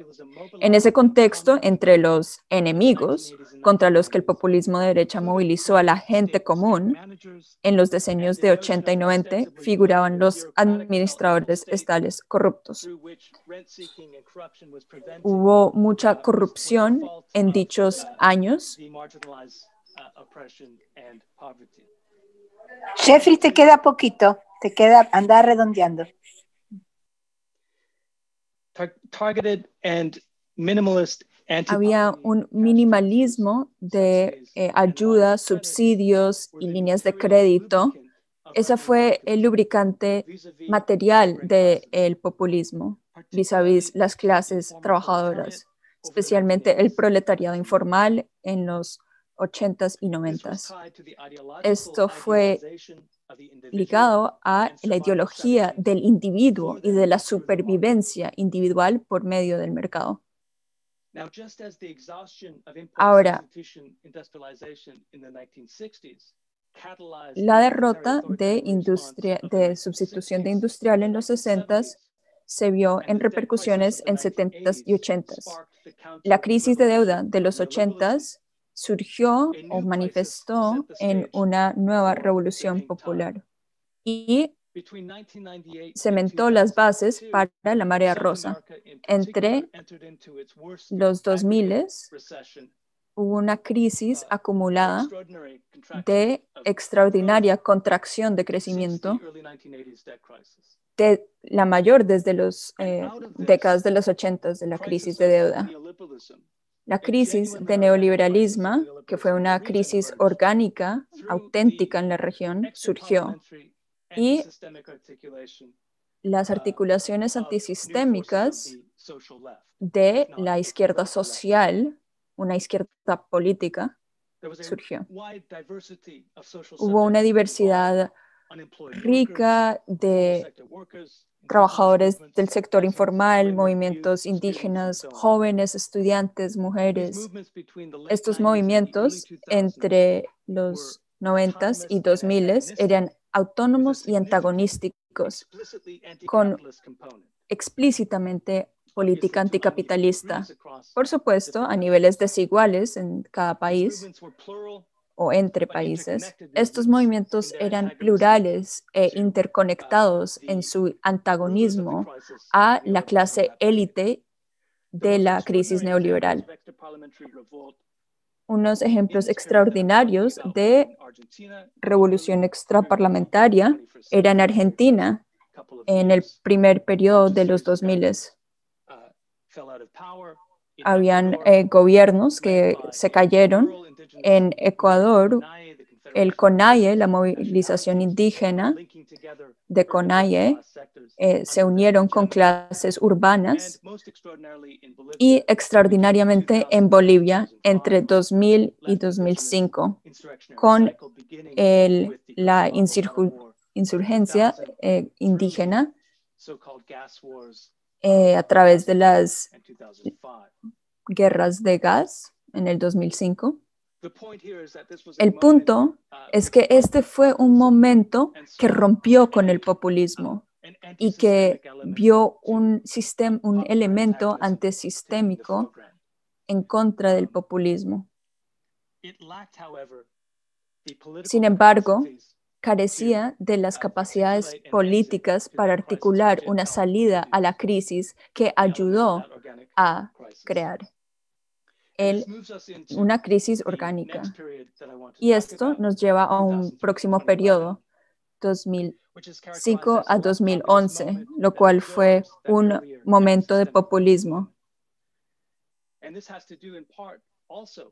En ese contexto, entre los enemigos contra los que el populismo de derecha movilizó a la gente común, en los decenios de ochenta y noventa figuraban los administradores estatales corruptos. Hubo mucha corrupción en dichos años. Jeffrey, te queda poquito, te queda andar redondeando. Targeted and minimalist Había un minimalismo de eh, ayuda, subsidios y líneas de crédito. Ese fue el lubricante material del populismo vis a vis las clases trabajadoras, especialmente el proletariado informal en los ochentas y noventas. Esto fue ligado a la ideología del individuo y de la supervivencia individual por medio del mercado. Ahora, la derrota de, industria, de sustitución de industrial en los sesentas se vio en repercusiones en setentas y ochentas. La crisis de deuda de los ochentas surgió o manifestó en una nueva revolución popular y cementó las bases para la marea rosa. Entre los dos mil hubo una crisis acumulada de extraordinaria contracción de crecimiento, de la mayor desde las eh, décadas de los ochenta de la crisis de deuda. La crisis de neoliberalismo, que fue una crisis orgánica, auténtica en la región, surgió. Y las articulaciones antisistémicas de la izquierda social, una izquierda política, surgió. Hubo una diversidad rica de trabajadores del sector informal, movimientos indígenas, jóvenes, estudiantes, mujeres. Estos movimientos entre los noventas y dos miles eran autónomos y antagonísticos, con explícitamente política anticapitalista. Por supuesto, a niveles desiguales en cada país o entre países. Estos movimientos eran plurales e interconectados en su antagonismo a la clase élite de la crisis neoliberal. Unos ejemplos extraordinarios de revolución extraparlamentaria era en Argentina, en el primer periodo de los dos mil. Habían eh, gobiernos que se cayeron. En Ecuador el CONAIE, la movilización indígena de CONAIE, eh, se unieron con clases urbanas y extraordinariamente en Bolivia entre dos mil y dos mil cinco, con el, la insur insurgencia eh, indígena eh, a través de las guerras de gas en el dos mil cinco. El punto es que este fue un momento que rompió con el populismo y que vio un, sistema, un elemento antisistémico en contra del populismo. Sin embargo, carecía de las capacidades políticas para articular una salida a la crisis que ayudó a crear El, una crisis orgánica. Y esto nos lleva a un próximo periodo, dos mil cinco a dos mil once, lo cual fue un momento de populismo.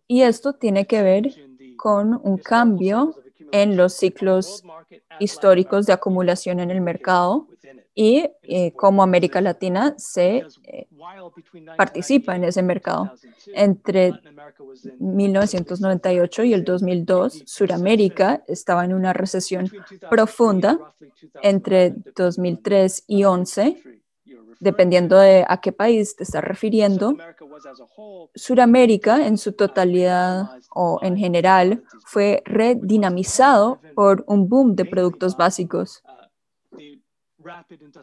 Y esto tiene que ver con un cambio en los ciclos históricos de acumulación en el mercado y eh, cómo América Latina se eh, participa en ese mercado. Entre mil novecientos noventa y ocho y el dos mil dos, Suramérica estaba en una recesión profunda. Entre dos mil tres y dos mil once, dependiendo de a qué país te estás refiriendo, Suramérica en su totalidad o en general fue redinamizado por un boom de productos básicos.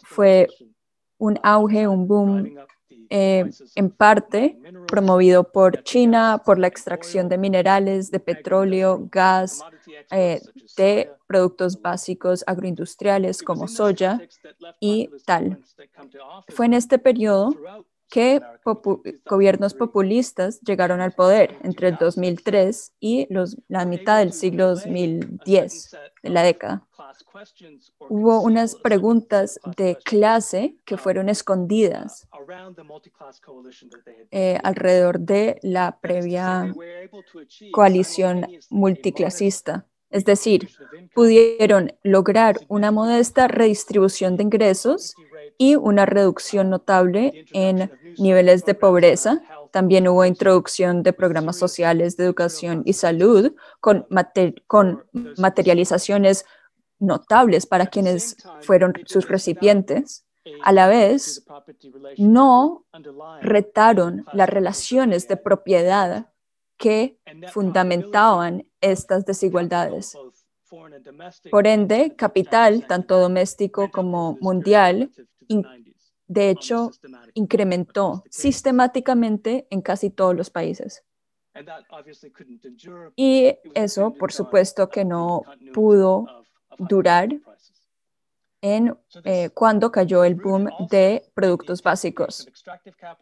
Fue un auge, un boom, eh, en parte promovido por China, por la extracción de minerales, de petróleo, gas, eh, de productos básicos agroindustriales como soya y tal. Fue en este periodo que popu- gobiernos populistas llegaron al poder entre el dos mil tres y los, la mitad del siglo dos mil diez de la década. Hubo unas preguntas de clase que fueron escondidas eh, alrededor de la previa coalición multiclasista. Es decir, pudieron lograr una modesta redistribución de ingresos y una reducción notable en niveles de pobreza. También hubo introducción de programas sociales de educación y salud con, mater- con materializaciones notables para quienes fueron sus recipientes. A la vez, no retaron las relaciones de propiedad que fundamentaban estas desigualdades. Por ende, capital, tanto doméstico como mundial, de hecho, incrementó sistemáticamente en casi todos los países. Y eso, por supuesto, que no pudo durar en eh, cuando cayó el boom de productos básicos.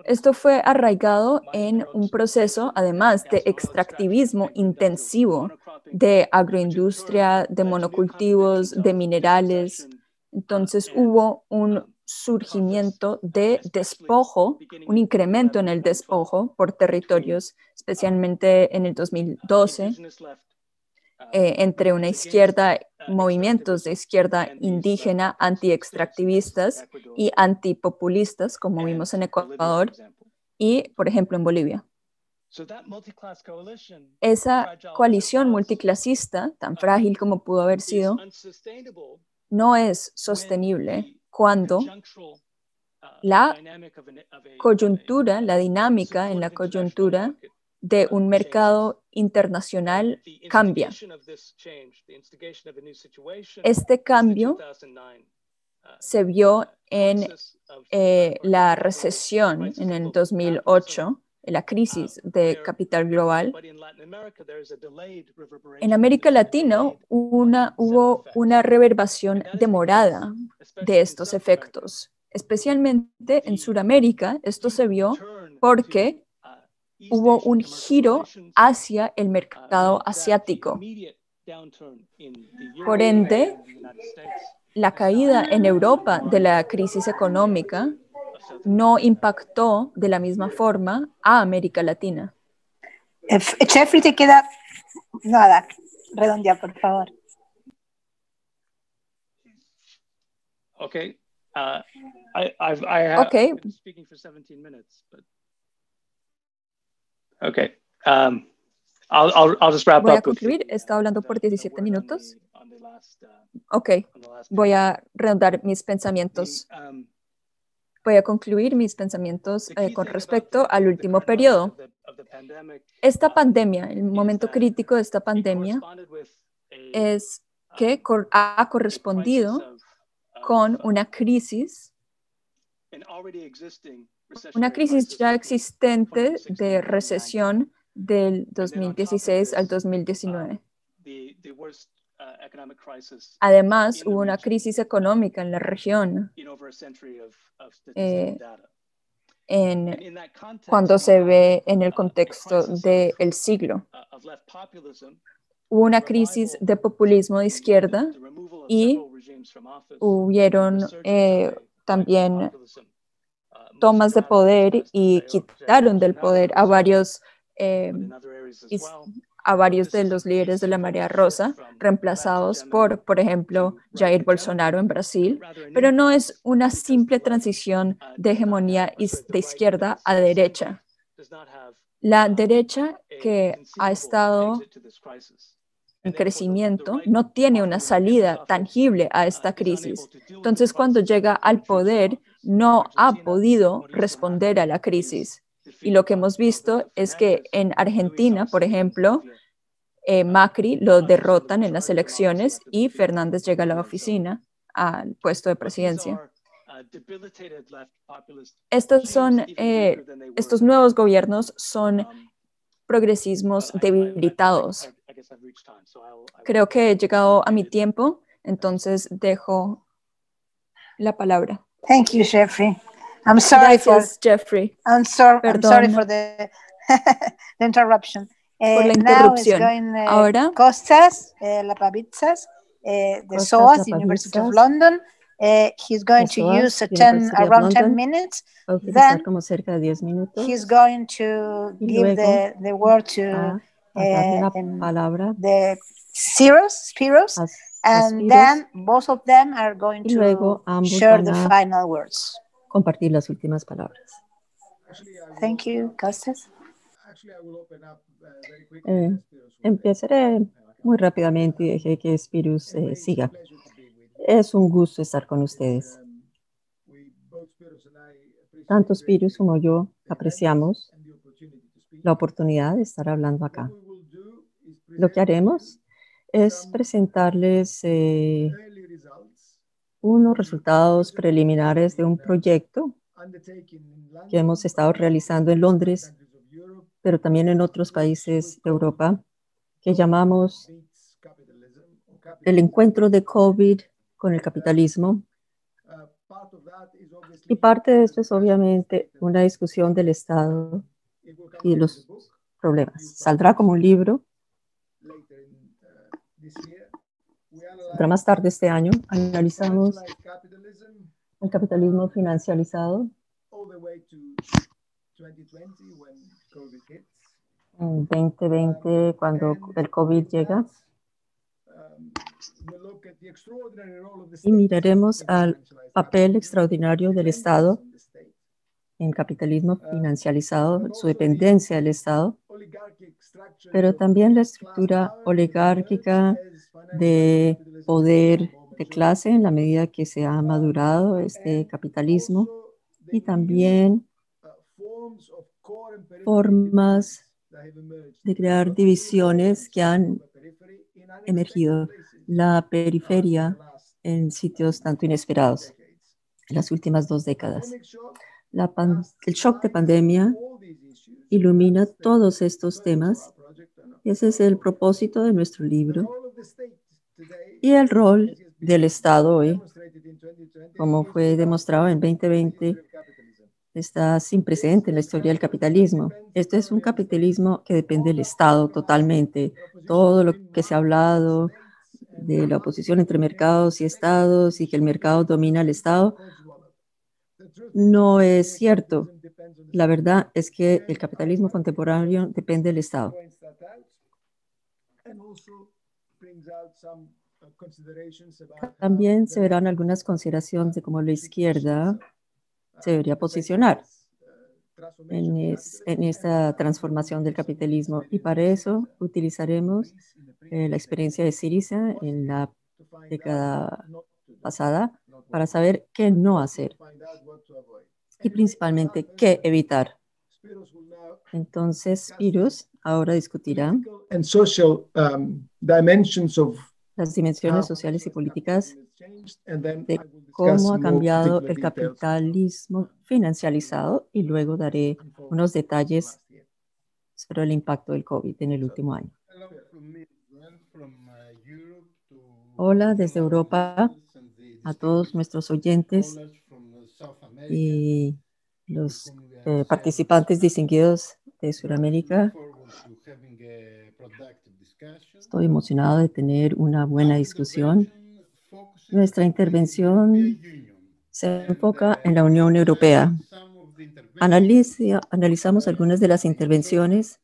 Esto fue arraigado en un proceso, además, de extractivismo intensivo, de agroindustria, de monocultivos, de minerales. Entonces hubo un surgimiento de despojo, un incremento en el despojo por territorios, especialmente en el dos mil doce, eh, entre una izquierda movimientos de izquierda indígena anti-extractivistas y antipopulistas, como vimos en Ecuador y, por ejemplo, en Bolivia. Esa coalición multiclasista, tan frágil como pudo haber sido, no es sostenible cuando la coyuntura, la dinámica en la coyuntura de un mercado internacional cambia. Este cambio se vio en eh, la recesión en el dos mil ocho, en la crisis de capital global. En América Latina una, hubo una reverberación demorada de estos efectos. Especialmente en Sudamérica, esto se vio porque hubo un giro hacia el mercado asiático. Por ende, la caída en Europa de la crisis económica no impactó de la misma forma a América Latina. Jeffrey, te queda nada. redondea, por favor. Okay. Uh, I, I've, I have okay. been speaking for seventeen minutes, but okay. Um, I'll, I'll, I'll just wrap voy a concluir. He estado hablando por diecisiete minutos. Ok, voy a redondar mis pensamientos. Voy a concluir mis pensamientos eh, con respecto al último periodo. Esta pandemia, el momento crítico de esta pandemia, es que cor- ha correspondido con una crisis, una crisis ya existente de recesión del dos mil dieciséis al dos mil diecinueve. Además, hubo una crisis económica en la región eh, en, cuando se ve en el contexto del siglo. Hubo una crisis de populismo de izquierda y hubieron eh, también tomas de poder y quitaron del poder a varios eh, a varios de los líderes de la Marea Rosa, reemplazados por, por ejemplo, Jair Bolsonaro en Brasil, pero no es una simple transición de hegemonía de izquierda a derecha. La derecha, que ha estado en crecimiento, no tiene una salida tangible a esta crisis. Entonces, cuando llega al poder, no ha podido responder a la crisis. Y lo que hemos visto es que en Argentina, por ejemplo, eh, Macri lo derrotan en las elecciones y Fernández llega a la oficina, al puesto de presidencia. Estos, son, eh, estos nuevos gobiernos son progresismos debilitados. Creo que he llegado a mi tiempo, entonces dejo la palabra. Thank you, Jeffrey. I'm sorry Gracias, for, Jeffrey. I'm, so, I'm sorry for the, the interruption. Eh, por la interrupción. Now going, eh, Ahora, Costas eh, Lapavitsas, eh, the SOAS, University of London. Eh, he's going to use a ten, around ten minutes. Then como cerca de diez minutos. He's going to give the, the word to a, a uh, palabra. the Spyros, Spyros, and Spyros. Then both of them are going to share the final words. Compartir las últimas palabras. Thank you, Costas. Eh, empezaré muy rápidamente y dejé que Spyros eh, siga. Es un gusto estar con ustedes. Tanto Spyros como yo apreciamos la oportunidad de estar hablando acá. Lo que haremos es presentarles eh, unos resultados preliminares de un proyecto que hemos estado realizando en Londres, pero también en otros países de Europa, que llamamos el encuentro de COVID con el capitalismo. Y parte de esto es obviamente una discusión del Estado y los problemas. Saldrá como un libro. Pero más tarde este año analizamos el capitalismo financiarizado en veinte veinte, cuando el COVID llega, y miraremos al papel extraordinario del Estado en capitalismo financiarizado, su dependencia del Estado, pero también la estructura oligárquica de poder de clase en la medida que se ha madurado este capitalismo, y también formas de crear divisiones que han emergido la periferia en sitios tanto inesperados en las últimas dos décadas. La pan- el shock de pandemia ilumina todos estos temas. Ese es el propósito de nuestro libro. Y el rol del Estado hoy, como fue demostrado en veinte veinte, está sin precedente en la historia del capitalismo. Esto es un capitalismo que depende del Estado totalmente. Todo lo que se ha hablado de la oposición entre mercados y Estados y que el mercado domina al Estado, no es cierto. La verdad es que el capitalismo contemporáneo depende del Estado. También se verán algunas consideraciones de cómo la izquierda se debería posicionar en, es, en esta transformación del capitalismo. Y para eso utilizaremos eh, la experiencia de Syriza en la década pasada para saber qué no hacer y principalmente qué evitar. Entonces, Spyros ahora discutirá las dimensiones sociales y políticas de cómo ha cambiado el capitalismo financiarizado y luego daré unos detalles sobre el impacto del COVID en el último año. Hola desde Europa a todos nuestros oyentes y los eh, participantes distinguidos de Sudamérica. Estoy emocionado de tener una buena discusión. Nuestra intervención se enfoca en la Unión Europea. Analiza, analizamos algunas de las intervenciones,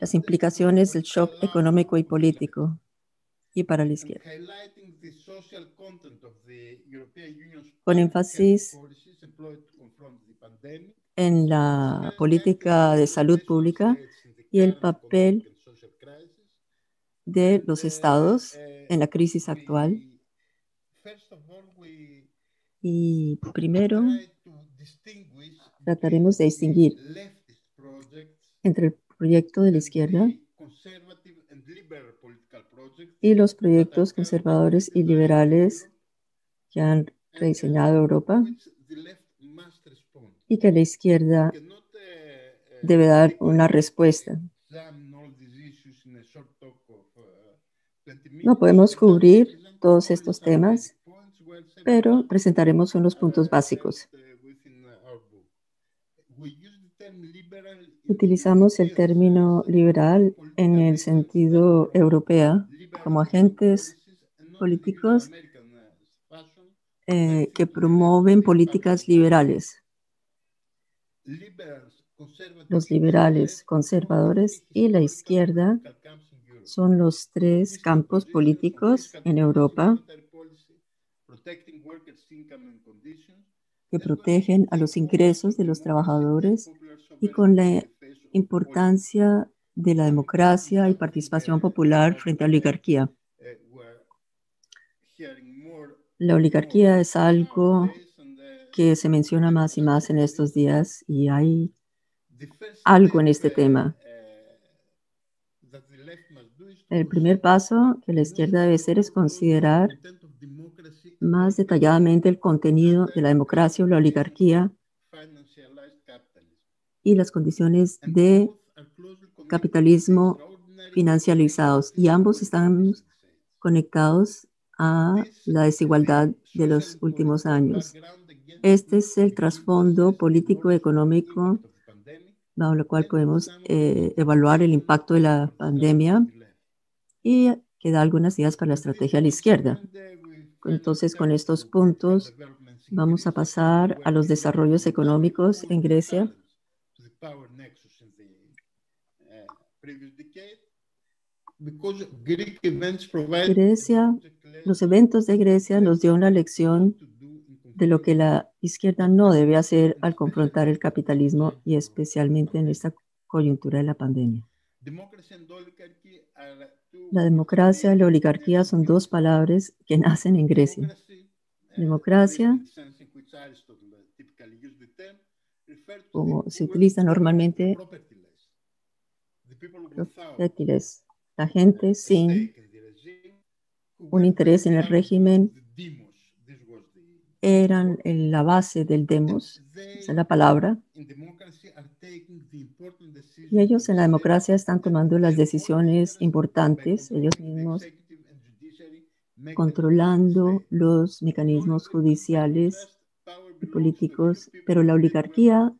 las implicaciones del shock económico y político, y para la izquierda, con énfasis en la política de salud pública y el papel de los estados en la crisis actual. Y primero trataremos de distinguir entre el proyecto de la izquierda y los proyectos conservadores y liberales que han rediseñado Europa y que la izquierda debe dar una respuesta. No podemos cubrir todos estos temas, pero presentaremos unos puntos básicos. Utilizamos el término liberal en el sentido europeo como agentes políticos eh, que promueven políticas liberales. Los liberales, conservadores y la izquierda son los tres campos políticos en Europa que protegen a los ingresos de los trabajadores y con la importancia de la democracia y participación popular frente a la oligarquía. La oligarquía es algo que se menciona más y más en estos días y hay algo en este tema. El primer paso que la izquierda debe hacer es considerar más detalladamente el contenido de la democracia o la oligarquía y las condiciones de capitalismo financiarizados. Y ambos están conectados a la desigualdad de los últimos años. Este es el trasfondo político-económico bajo el cual podemos eh, evaluar el impacto de la pandemia y que da algunas ideas para la estrategia de la izquierda. Entonces, con estos puntos, vamos a pasar a los desarrollos económicos en Grecia. Grecia, los eventos de Grecia nos dio una lección de lo que la izquierda no debe hacer al confrontar el capitalismo y especialmente en esta coyuntura de la pandemia. La democracia y la oligarquía son dos palabras que nacen en Grecia. Democracia, como se utiliza normalmente, la gente sin un interés en el régimen eran en la base del demos, esa es la palabra, y ellos en la democracia están tomando las decisiones importantes, ellos mismos controlando los mecanismos judiciales y políticos, pero la oligarquía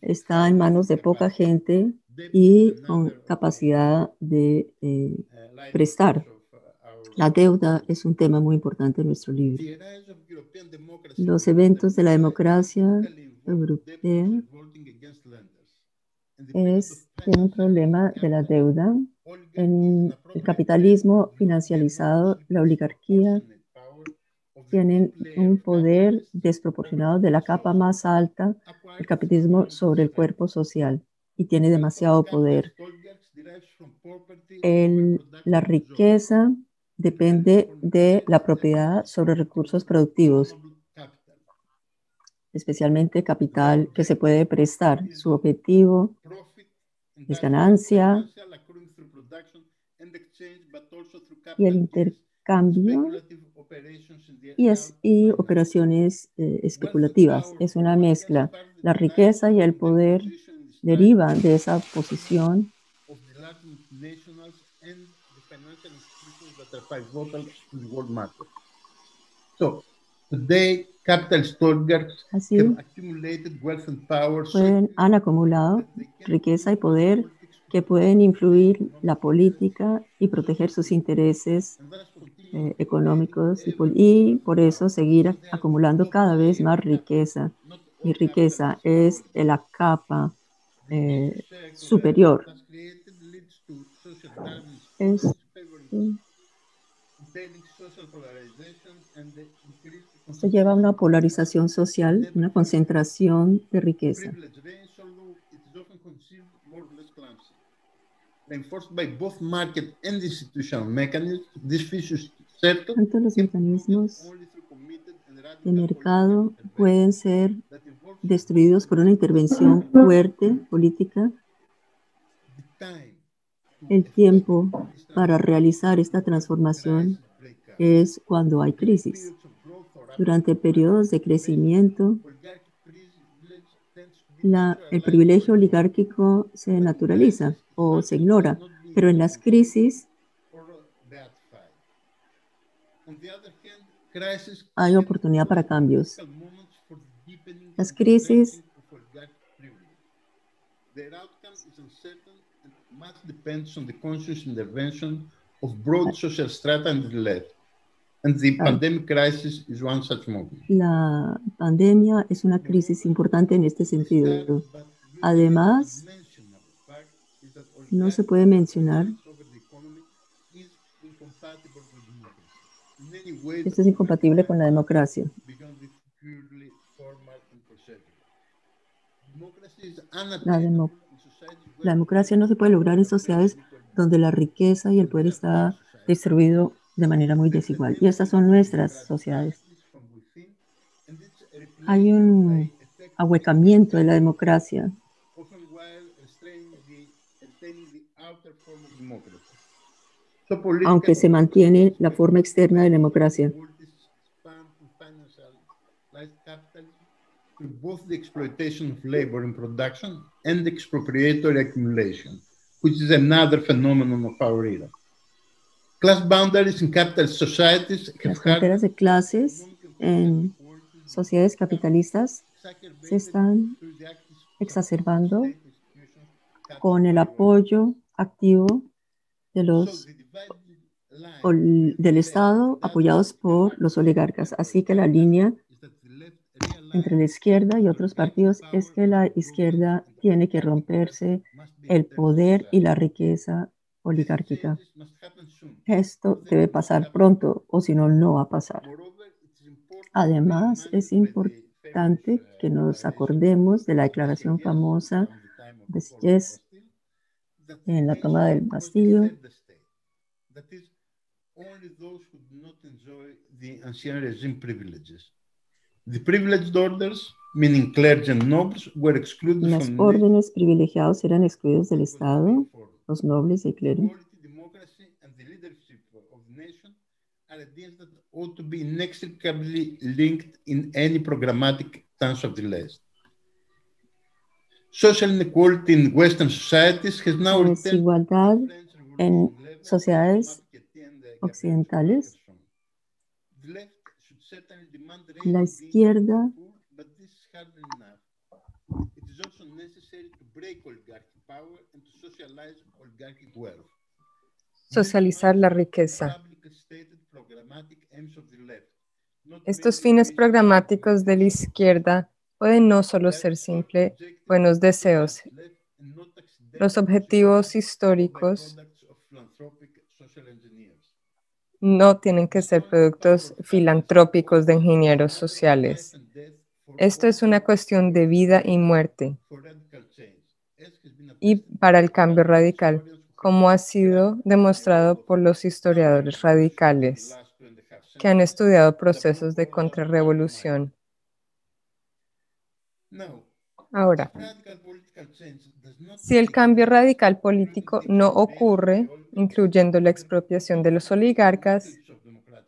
está en manos de poca gente y con capacidad de eh, prestar. La deuda es un tema muy importante en nuestro libro. Los eventos de la democracia europea es un problema de la deuda. En el capitalismo financiarizado, la oligarquía tienen un poder desproporcionado de la capa más alta, el capitalismo sobre el cuerpo social, y tiene demasiado poder. El, la riqueza depende de la propiedad sobre recursos productivos, especialmente capital que se puede prestar. Su objetivo es ganancia y el intercambio y, es, y operaciones eh, especulativas. Es una mezcla. La riqueza y el poder derivan de esa posición así pueden, han acumulado riqueza y poder que pueden influir la política y proteger sus intereses eh, económicos y, y por eso seguir acumulando cada vez más riqueza. Y riqueza es la capa eh, superior. Es, esto lleva a una polarización social, una concentración de riqueza. Tanto los mecanismos de mercado pueden ser destruidos por una intervención fuerte política. El tiempo para realizar esta transformación es cuando hay crisis. Durante periodos de crecimiento, la, el privilegio oligárquico se naturaliza o se ignora, pero en las crisis hay oportunidad para cambios. Las crisis depends on the conscious intervention of broad social strata and the left. And the pandemic crisis is one such movement. La pandemia es una crisis importante en este sentido. Además, no se puede mencionar, esto es incompatible con la democracia. La democracia. La democracia no se puede lograr en sociedades donde la riqueza y el poder está distribuido de manera muy desigual. Y estas son nuestras sociedades. Hay un ahuecamiento de la democracia. Aunque se mantiene la forma externa de la democracia. Both the exploitation of labor in production and expropriatory accumulation, which is another phenomenon of our era. Class boundaries in capital societies have Las fronteras de clases en sociedades capitalistas se están exacerbando con el apoyo activo de los del Estado apoyados por los oligarcas. Así que la línea entre la izquierda y otros partidos es que la izquierda tiene que romperse el poder y la riqueza oligárquica. Esto debe pasar pronto o si no, no va a pasar. Además, es importante que nos acordemos de la declaración famosa de Che en la toma del Castillo. The privileged orders, meaning clergy and nobles, were excluded from Los órdenes privilegiados eran excluidos del Estado, los nobles y clero. La desigualdad en sociedades occidentales. La izquierda socializar la riqueza. Estos fines programáticos de la izquierda pueden no solo ser simples buenos deseos, los objetivos históricos no tienen que ser productos filantrópicos de ingenieros sociales. Esto es una cuestión de vida y muerte y para el cambio radical, como ha sido demostrado por los historiadores radicales que han estudiado procesos de contrarrevolución. Ahora, si el cambio radical político no ocurre, incluyendo la expropiación de los oligarcas,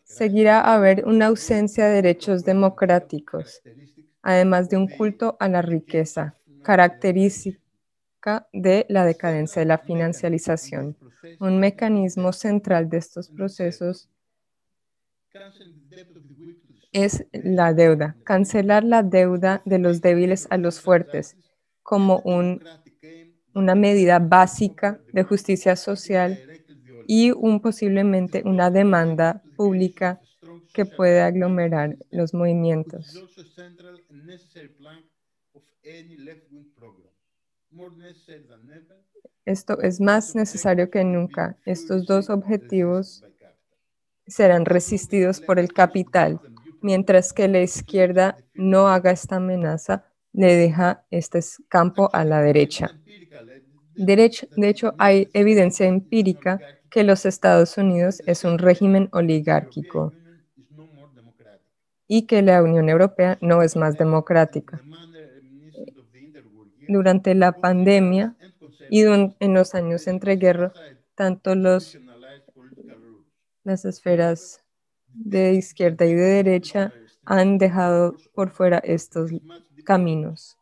seguirá a haber una ausencia de derechos democráticos, además de un culto a la riqueza, característica de la decadencia de la financiarización. Un mecanismo central de estos procesos es la deuda, cancelar la deuda de los débiles a los fuertes como un, una medida básica de justicia social y un, posiblemente una demanda pública que puede aglomerar los movimientos. Esto es más necesario que nunca. Estos dos objetivos serán resistidos por el capital. Mientras que la izquierda no haga esta amenaza, le deja este campo a la derecha. Derecho, de hecho, hay evidencia empírica que los Estados Unidos es un régimen oligárquico y que la Unión Europea no es más democrática. Durante la pandemia y en los años entreguerra, tanto los, las esferas de izquierda y de derecha han dejado por fuera estos caminos.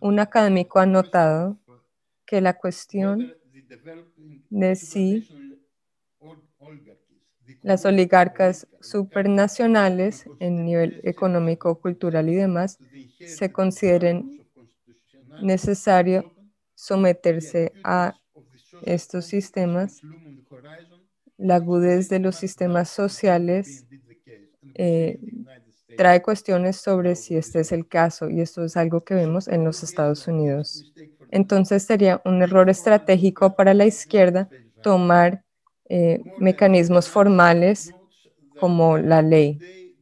Un académico ha notado que la cuestión de si las oligarcas supranacionales en nivel económico, cultural y demás se consideren necesario someterse a estos sistemas, la agudez de los sistemas sociales eh, trae cuestiones sobre si este es el caso, y esto es algo que vemos en los Estados Unidos. Entonces sería un error estratégico para la izquierda tomar eh, mecanismos formales como la ley.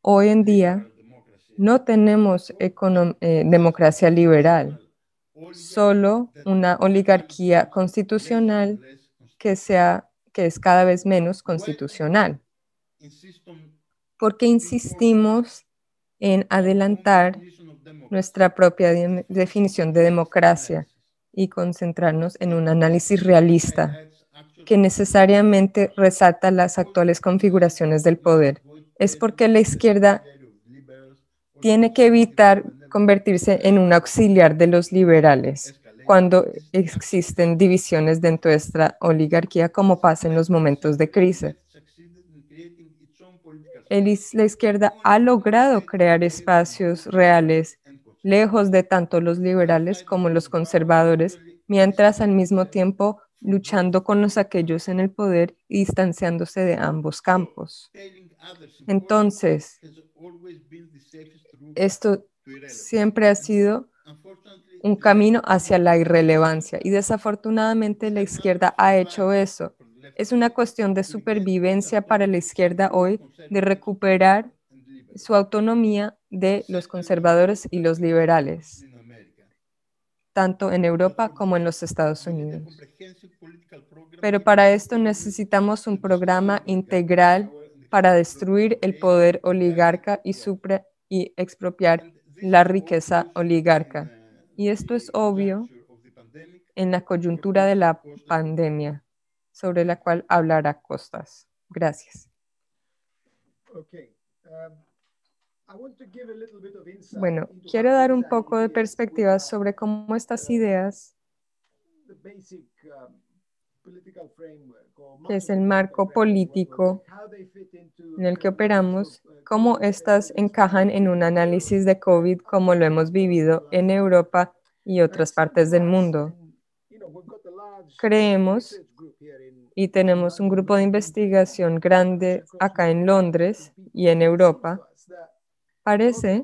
Hoy en día no tenemos eh, democracia liberal, solo una oligarquía constitucional que, sea, que es cada vez menos constitucional. ¿Por qué insistimos en adelantar nuestra propia de definición de democracia y concentrarnos en un análisis realista que necesariamente resalta las actuales configuraciones del poder? Es porque la izquierda tiene que evitar convertirse en un auxiliar de los liberales cuando existen divisiones dentro de nuestra oligarquía, como pasa en los momentos de crisis. La izquierda ha logrado crear espacios reales lejos de tanto los liberales como los conservadores, mientras al mismo tiempo luchando con los aquellos en el poder y distanciándose de ambos campos. Entonces, esto siempre ha sido un camino hacia la irrelevancia y desafortunadamente la izquierda ha hecho eso. Es una cuestión de supervivencia para la izquierda hoy de recuperar su autonomía de los conservadores y los liberales, tanto en Europa como en los Estados Unidos. Pero para esto necesitamos un programa integral para destruir el poder oligarca y, supra y expropiar la riqueza oligarca. Y esto es obvio en la coyuntura de la pandemia, sobre la cual hablará Costas. Gracias. Bueno, quiero dar un poco de perspectiva sobre cómo estas ideas, que es el marco político en el que operamos, cómo estas encajan en un análisis de COVID como lo hemos vivido en Europa y otras partes del mundo. Creemos, y tenemos un grupo de investigación grande acá en Londres y en Europa, parece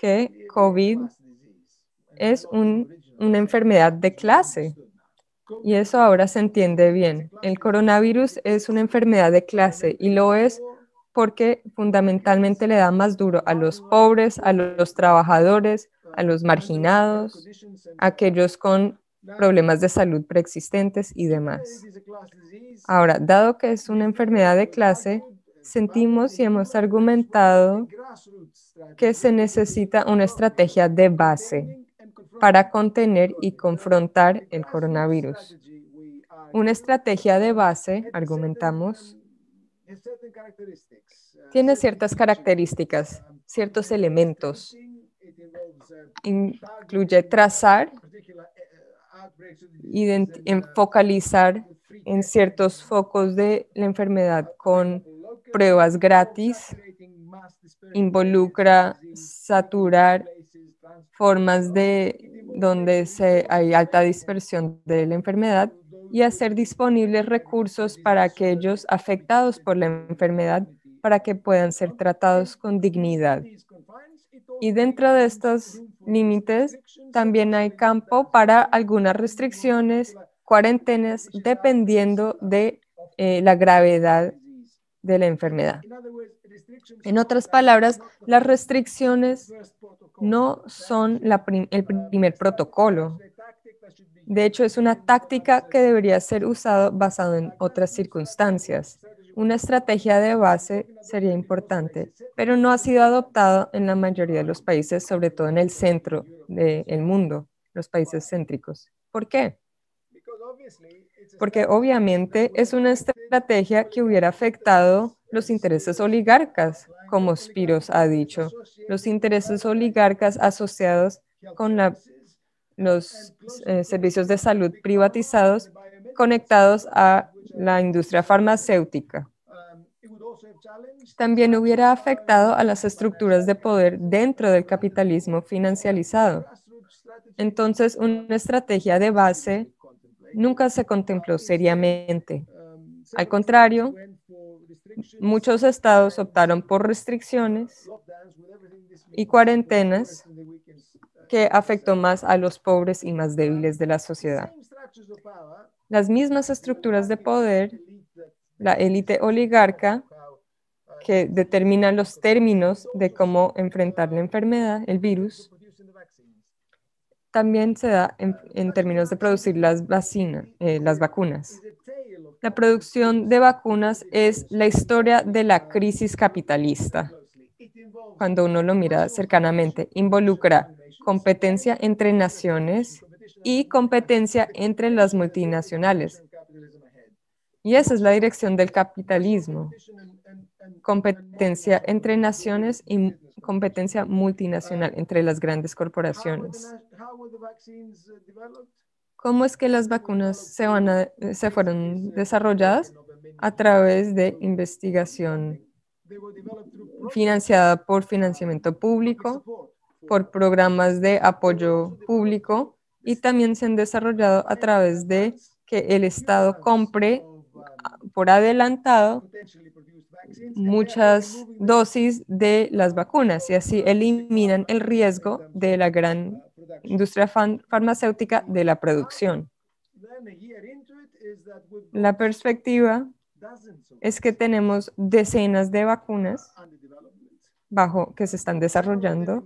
que COVID es un, una enfermedad de clase. Y eso ahora se entiende bien. El coronavirus es una enfermedad de clase y lo es porque fundamentalmente le da más duro a los pobres, a los trabajadores, a los marginados, a aquellos con problemas de salud preexistentes y demás. Ahora, dado que es una enfermedad de clase, sentimos y hemos argumentado que se necesita una estrategia de base para contener y confrontar el coronavirus. Una estrategia de base, argumentamos, tiene ciertas características, ciertos elementos. Incluye trazar, focalizar en ciertos focos de la enfermedad con pruebas gratis, involucra saturar formas de donde se, hay alta dispersión de la enfermedad y hacer disponibles recursos para aquellos afectados por la enfermedad para que puedan ser tratados con dignidad. Y dentro de estos límites también hay campo para algunas restricciones, cuarentenas, dependiendo de eh, la gravedad de la enfermedad. En otras palabras, las restricciones no son la prim- el primer protocolo. De hecho, es una táctica que debería ser usada basada en otras circunstancias. Una estrategia de base sería importante, pero no ha sido adoptada en la mayoría de los países, sobre todo en el centro del mundo, los países céntricos. ¿Por qué? Porque obviamente es una estrategia que hubiera afectado los intereses oligarcas, como Spyros ha dicho, los intereses oligarcas asociados con la, los eh, servicios de salud privatizados conectados a la industria farmacéutica. También hubiera afectado a las estructuras de poder dentro del capitalismo financiarizado. Entonces, una estrategia de base nunca se contempló seriamente. Al contrario, muchos estados optaron por restricciones y cuarentenas que afectó más a los pobres y más débiles de la sociedad. Las mismas estructuras de poder, la élite oligarca, que determina los términos de cómo enfrentar la enfermedad, el virus, también se da en, en términos de producir las, vacina, eh, las vacunas. La producción de vacunas es la historia de la crisis capitalista. Cuando uno lo mira cercanamente, involucra competencia entre naciones y competencia entre las multinacionales. Y esa es la dirección del capitalismo. Competencia entre naciones y competencia multinacional entre las grandes corporaciones. ¿Cómo es que las vacunas se, van a, se fueron desarrolladas? A través de investigación financiada por financiamiento público, por programas de apoyo público, y también se han desarrollado a través de que el Estado compre por adelantado muchas dosis de las vacunas y así eliminan el riesgo de la gran industria farmacéutica de la producción. La perspectiva es que tenemos decenas de vacunas bajo que se están desarrollando,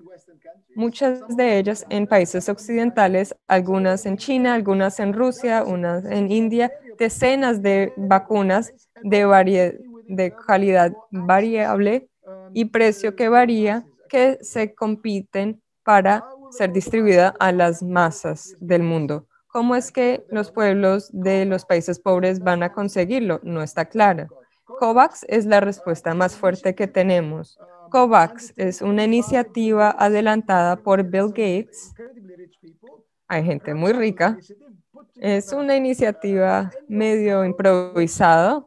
muchas de ellas en países occidentales, algunas en China, algunas en Rusia, unas en India, decenas de vacunas de variedad de calidad variable y precio que varía, que se compiten para ser distribuida a las masas del mundo. ¿Cómo es que los pueblos de los países pobres van a conseguirlo? No está claro. COVAX es la respuesta más fuerte que tenemos. COVAX es una iniciativa adelantada por Bill Gates. Hay gente muy rica. Es una iniciativa medio improvisada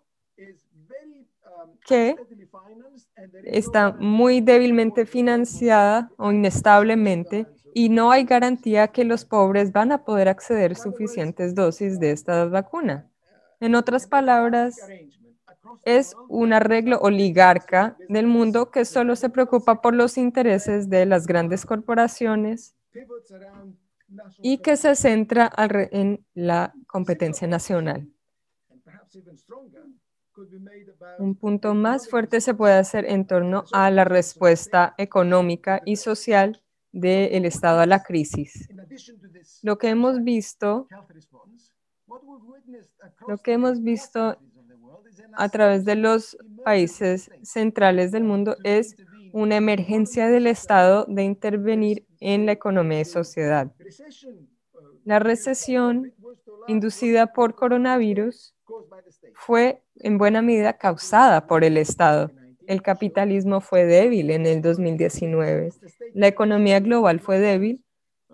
que está muy débilmente financiada o inestablemente y no hay garantía que los pobres van a poder acceder a suficientes dosis de esta vacuna. En otras palabras, es un arreglo oligarca del mundo que solo se preocupa por los intereses de las grandes corporaciones y que se centra en la competencia nacional. Un punto más fuerte se puede hacer en torno a la respuesta económica y social del Estado a la crisis. Lo que hemos visto, lo que hemos visto a través de los países centrales del mundo es una emergencia del Estado de intervenir en la economía y sociedad. La recesión inducida por coronavirus fue en buena medida causada por el Estado. El capitalismo fue débil en el dos mil diecinueve. La economía global fue débil,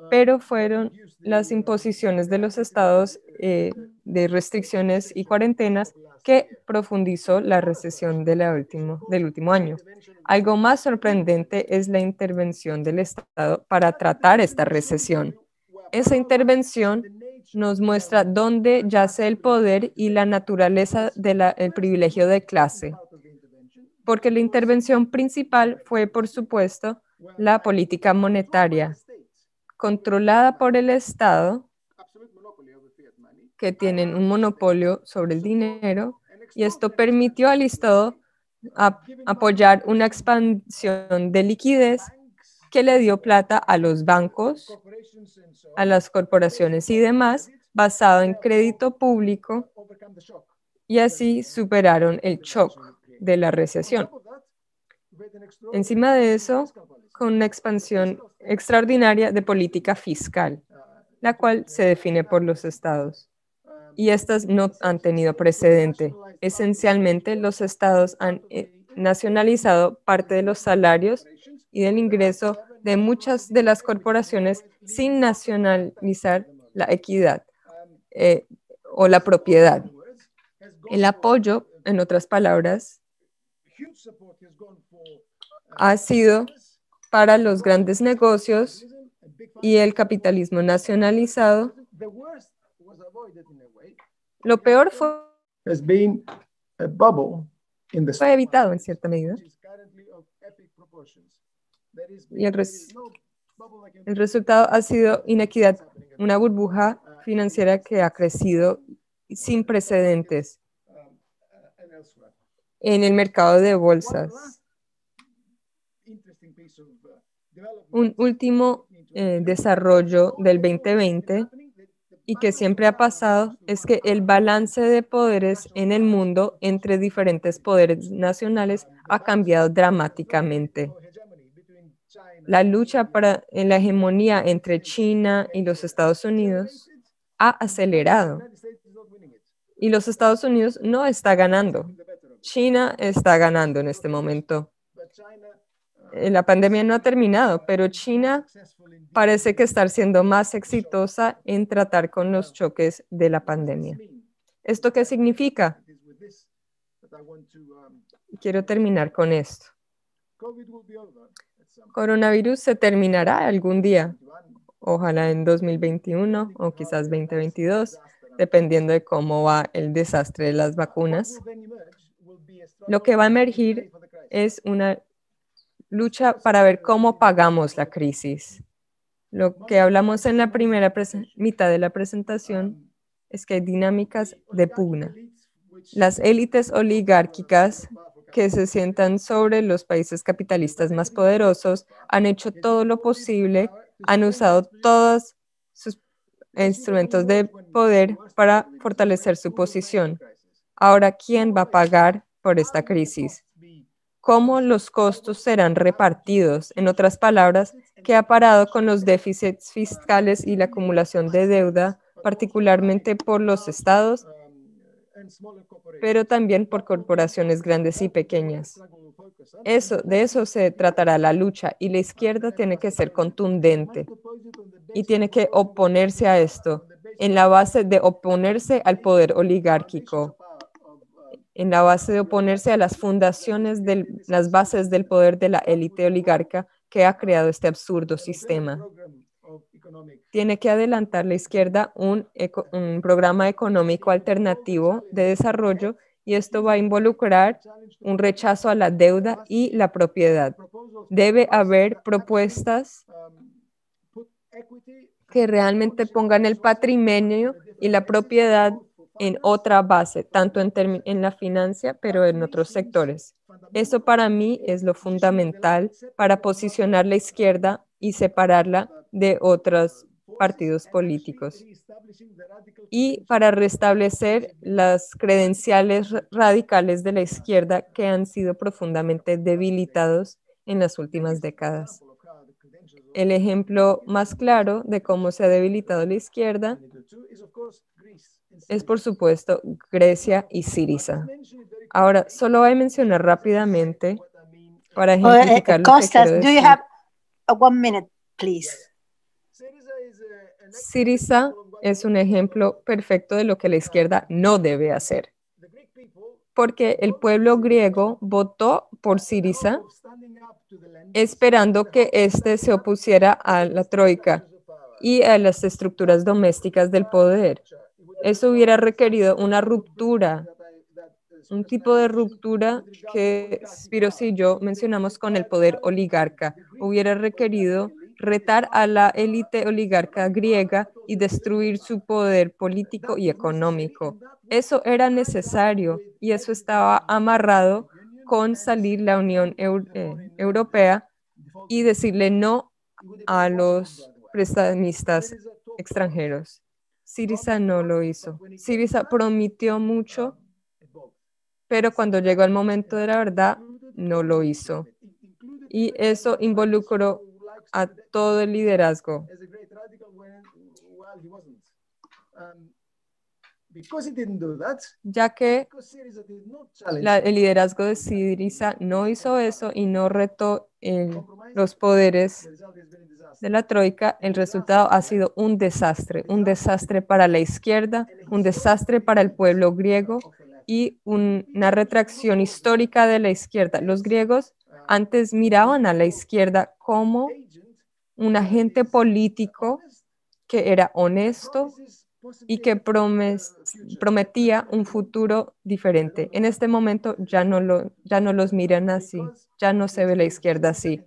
pero fueron las imposiciones de los estados eh, de restricciones y cuarentenas que profundizó la recesión de la último, del último año. Algo más sorprendente es la intervención del Estado para tratar esta recesión. Esa intervención nos muestra dónde yace el poder y la naturaleza del privilegio de clase, porque la intervención principal fue, por supuesto, la política monetaria, controlada por el Estado, que tienen un monopolio sobre el dinero, y esto permitió al Estado ap- apoyar una expansión de liquidez que le dio plata a los bancos, a las corporaciones y demás, basado en crédito público, y así superaron el shock de la recesión. Encima de eso, con una expansión extraordinaria de política fiscal, la cual se define por los estados. Y estas no han tenido precedente. Esencialmente, los estados han nacionalizado parte de los salarios y del ingreso de muchas de las corporaciones sin nacionalizar la equidad eh, o la propiedad. El apoyo, en otras palabras, ha sido para los grandes negocios y el capitalismo nacionalizado. Lo peor fue, fue evitado en cierta medida. Y el, res, el resultado ha sido inequidad, una burbuja financiera que ha crecido sin precedentes en el mercado de bolsas. Un último eh, desarrollo del veinte veinte y que siempre ha pasado es que el balance de poderes en el mundo entre diferentes poderes nacionales ha cambiado dramáticamente. La lucha para en la hegemonía entre China y los Estados Unidos ha acelerado y los Estados Unidos no está ganando. China está ganando en este momento. La pandemia no ha terminado, pero China parece que está siendo más exitosa en tratar con los choques de la pandemia. ¿Esto qué significa? Quiero terminar con esto. Coronavirus se terminará algún día, ojalá en dos mil veintiuno o quizás veinte veintidós, dependiendo de cómo va el desastre de las vacunas. Lo que va a emergir es una lucha para ver cómo pagamos la crisis. Lo que hablamos en la primera mitad de la presentación es que hay dinámicas de pugna. Las élites oligárquicas que se sientan sobre los países capitalistas más poderosos han hecho todo lo posible, han usado todos sus instrumentos de poder para fortalecer su posición. Ahora, ¿quién va a pagar por esta crisis? ¿Cómo los costos serán repartidos? En otras palabras, ¿qué ha parado con los déficits fiscales y la acumulación de deuda, particularmente por los estados, pero también por corporaciones grandes y pequeñas? Eso, de eso se tratará la lucha, y la izquierda tiene que ser contundente y tiene que oponerse a esto, en la base de oponerse al poder oligárquico, en la base de oponerse a las fundaciones, de las bases del poder de la élite oligarca que ha creado este absurdo sistema. Tiene que adelantar la izquierda un, eco, un programa económico alternativo de desarrollo y esto va a involucrar un rechazo a la deuda y la propiedad. Debe haber propuestas que realmente pongan el patrimonio y la propiedad en otra base, tanto en, en la financia, pero en otros sectores. Eso para mí es lo fundamental para posicionar la izquierda y separarla de otros partidos políticos y para restablecer las credenciales radicales de la izquierda que han sido profundamente debilitados en las últimas décadas. El ejemplo más claro de cómo se ha debilitado la izquierda es, por supuesto, Grecia y Syriza. Ahora, solo voy a mencionar rápidamente para ejemplificar lo que quiero decir. Syriza es un ejemplo perfecto de lo que la izquierda no debe hacer, porque el pueblo griego votó por Syriza esperando que éste se opusiera a la troika y a las estructuras domésticas del poder. Eso hubiera requerido una ruptura, un tipo de ruptura que Spyros y yo mencionamos con el poder oligarca. Hubiera requerido retar a la élite oligarca griega y destruir su poder político y económico. Eso era necesario y eso estaba amarrado con salir la Unión Euro- eh, Europea y decirle no a los prestamistas extranjeros. Syriza no lo hizo. Syriza prometió mucho, pero cuando llegó el momento de la verdad, no lo hizo. Y eso involucró a todo el liderazgo. Ya que la, el liderazgo de Syriza no hizo eso y no retó el, los poderes de la troika, el resultado ha sido un desastre, un desastre para la izquierda, un desastre para el pueblo griego y un, una retracción histórica de la izquierda. Los griegos antes miraban a la izquierda como un agente político que era honesto y que prometía un futuro diferente. En este momento ya no, lo, ya no los miran así, ya no se ve la izquierda así,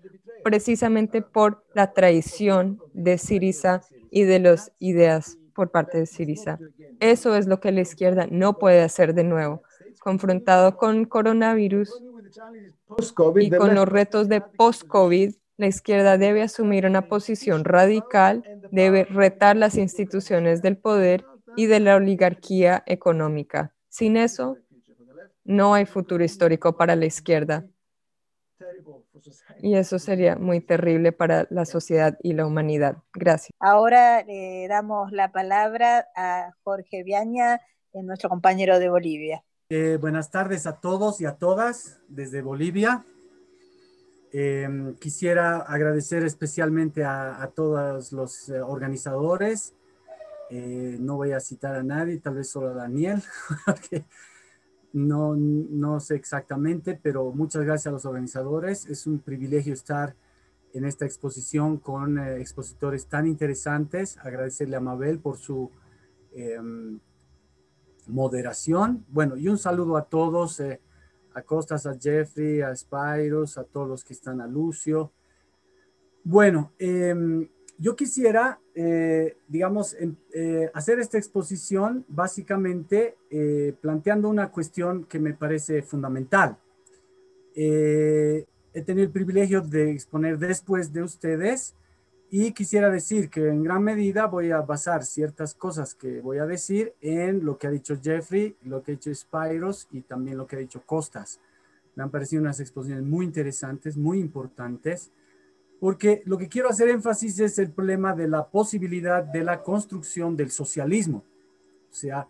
precisamente por la traición de Syriza y de las ideas por parte de Syriza. Eso es lo que la izquierda no puede hacer de nuevo. Confrontado con coronavirus y con los retos de post-COVID, la izquierda debe asumir una posición radical, debe retar las instituciones del poder y de la oligarquía económica. Sin eso, no hay futuro histórico para la izquierda. Y eso sería muy terrible para la sociedad y la humanidad. Gracias. Ahora le damos la palabra a Jorge Viaña, nuestro compañero de Bolivia. Eh, buenas tardes a todos y a todas desde Bolivia. Eh, quisiera agradecer especialmente a, a todos los eh, organizadores. Eh, no voy a citar a nadie, tal vez solo a Daniel, porque no, no sé exactamente, pero muchas gracias a los organizadores. Es un privilegio estar en esta exposición con eh, expositores tan interesantes. Agradecerle a Mabel por su eh, moderación. Bueno, y un saludo a todos, eh, a Costas, a Jeffrey, a Spyros, a todos los que están, a Lucio. Bueno, eh, yo quisiera, eh, digamos, eh, hacer esta exposición básicamente eh, planteando una cuestión que me parece fundamental. Eh, he tenido el privilegio de exponer después de ustedes y quisiera decir que en gran medida voy a basar ciertas cosas que voy a decir en lo que ha dicho Jeffrey, lo que ha dicho Spyros y también lo que ha dicho Costas. Me han parecido unas exposiciones muy interesantes, muy importantes, porque lo que quiero hacer énfasis es el problema de la posibilidad de la construcción del socialismo. O sea,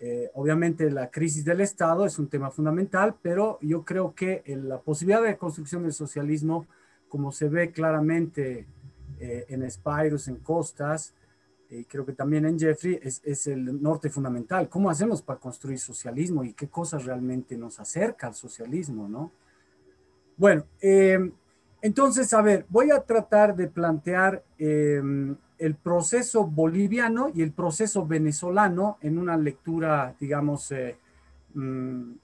eh, obviamente la crisis del Estado es un tema fundamental, pero yo creo que la posibilidad de construcción del socialismo, como se ve claramente Eh, en Spyros, en Costas, y eh, creo que también en Jeffrey, es, es el norte fundamental. ¿Cómo hacemos para construir socialismo y qué cosas realmente nos acerca al socialismo, no? Bueno, eh, entonces, a ver, voy a tratar de plantear eh, el proceso boliviano y el proceso venezolano en una lectura, digamos, eh, um,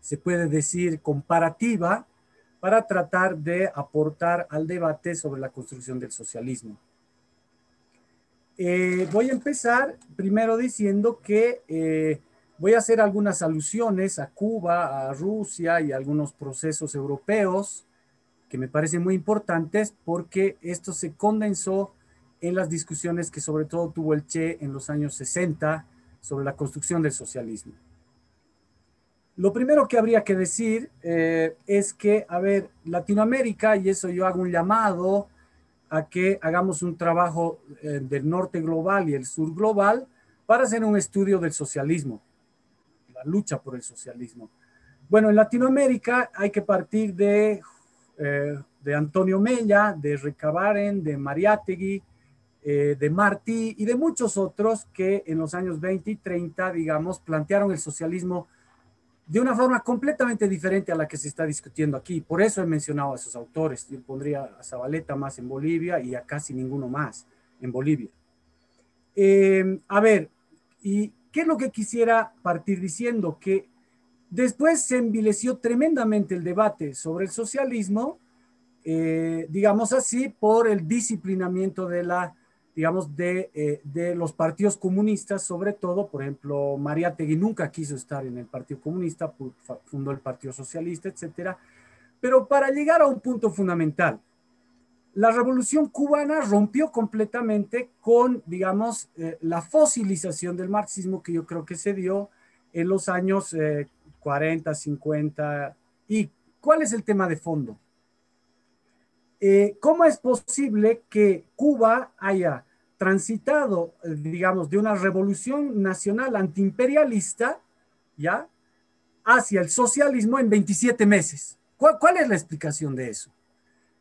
se puede decir, comparativa para tratar de aportar al debate sobre la construcción del socialismo. Eh, voy a empezar primero diciendo que eh, voy a hacer algunas alusiones a Cuba, a Rusia y a algunos procesos europeos que me parecen muy importantes porque esto se condensó en las discusiones que sobre todo tuvo el Che en los años sesenta sobre la construcción del socialismo. Lo primero que habría que decir eh, es que, a ver, Latinoamérica, y eso yo hago un llamado a que hagamos un trabajo eh, del norte global y el sur global para hacer un estudio del socialismo, la lucha por el socialismo. Bueno, en Latinoamérica hay que partir de, eh, de Antonio Mella, de Recabaren, de Mariátegui, eh, de Martí y de muchos otros que en los años veinte y treinta, digamos, plantearon el socialismo de una forma completamente diferente a la que se está discutiendo aquí. Por eso he mencionado a esos autores. Yo pondría a Zabaleta más en Bolivia y a casi ninguno más en Bolivia. Eh, a ver, ¿y qué es lo que quisiera partir diciendo? Que después se envileció tremendamente el debate sobre el socialismo, eh, digamos así, por el disciplinamiento de la, digamos, de, eh, de los partidos comunistas, sobre todo. Por ejemplo, Mariátegui nunca quiso estar en el Partido Comunista, fundó el Partido Socialista, etcétera. Pero para llegar a un punto fundamental, la Revolución Cubana rompió completamente con, digamos, eh, la fosilización del marxismo que yo creo que se dio en los años eh, cuarenta, cincuenta. ¿Y cuál es el tema de fondo? Eh, ¿Cómo es posible que Cuba haya transitado, digamos, de una revolución nacional antiimperialista, ¿ya?, hacia el socialismo en veintisiete meses? ¿Cuál, cuál es la explicación de eso?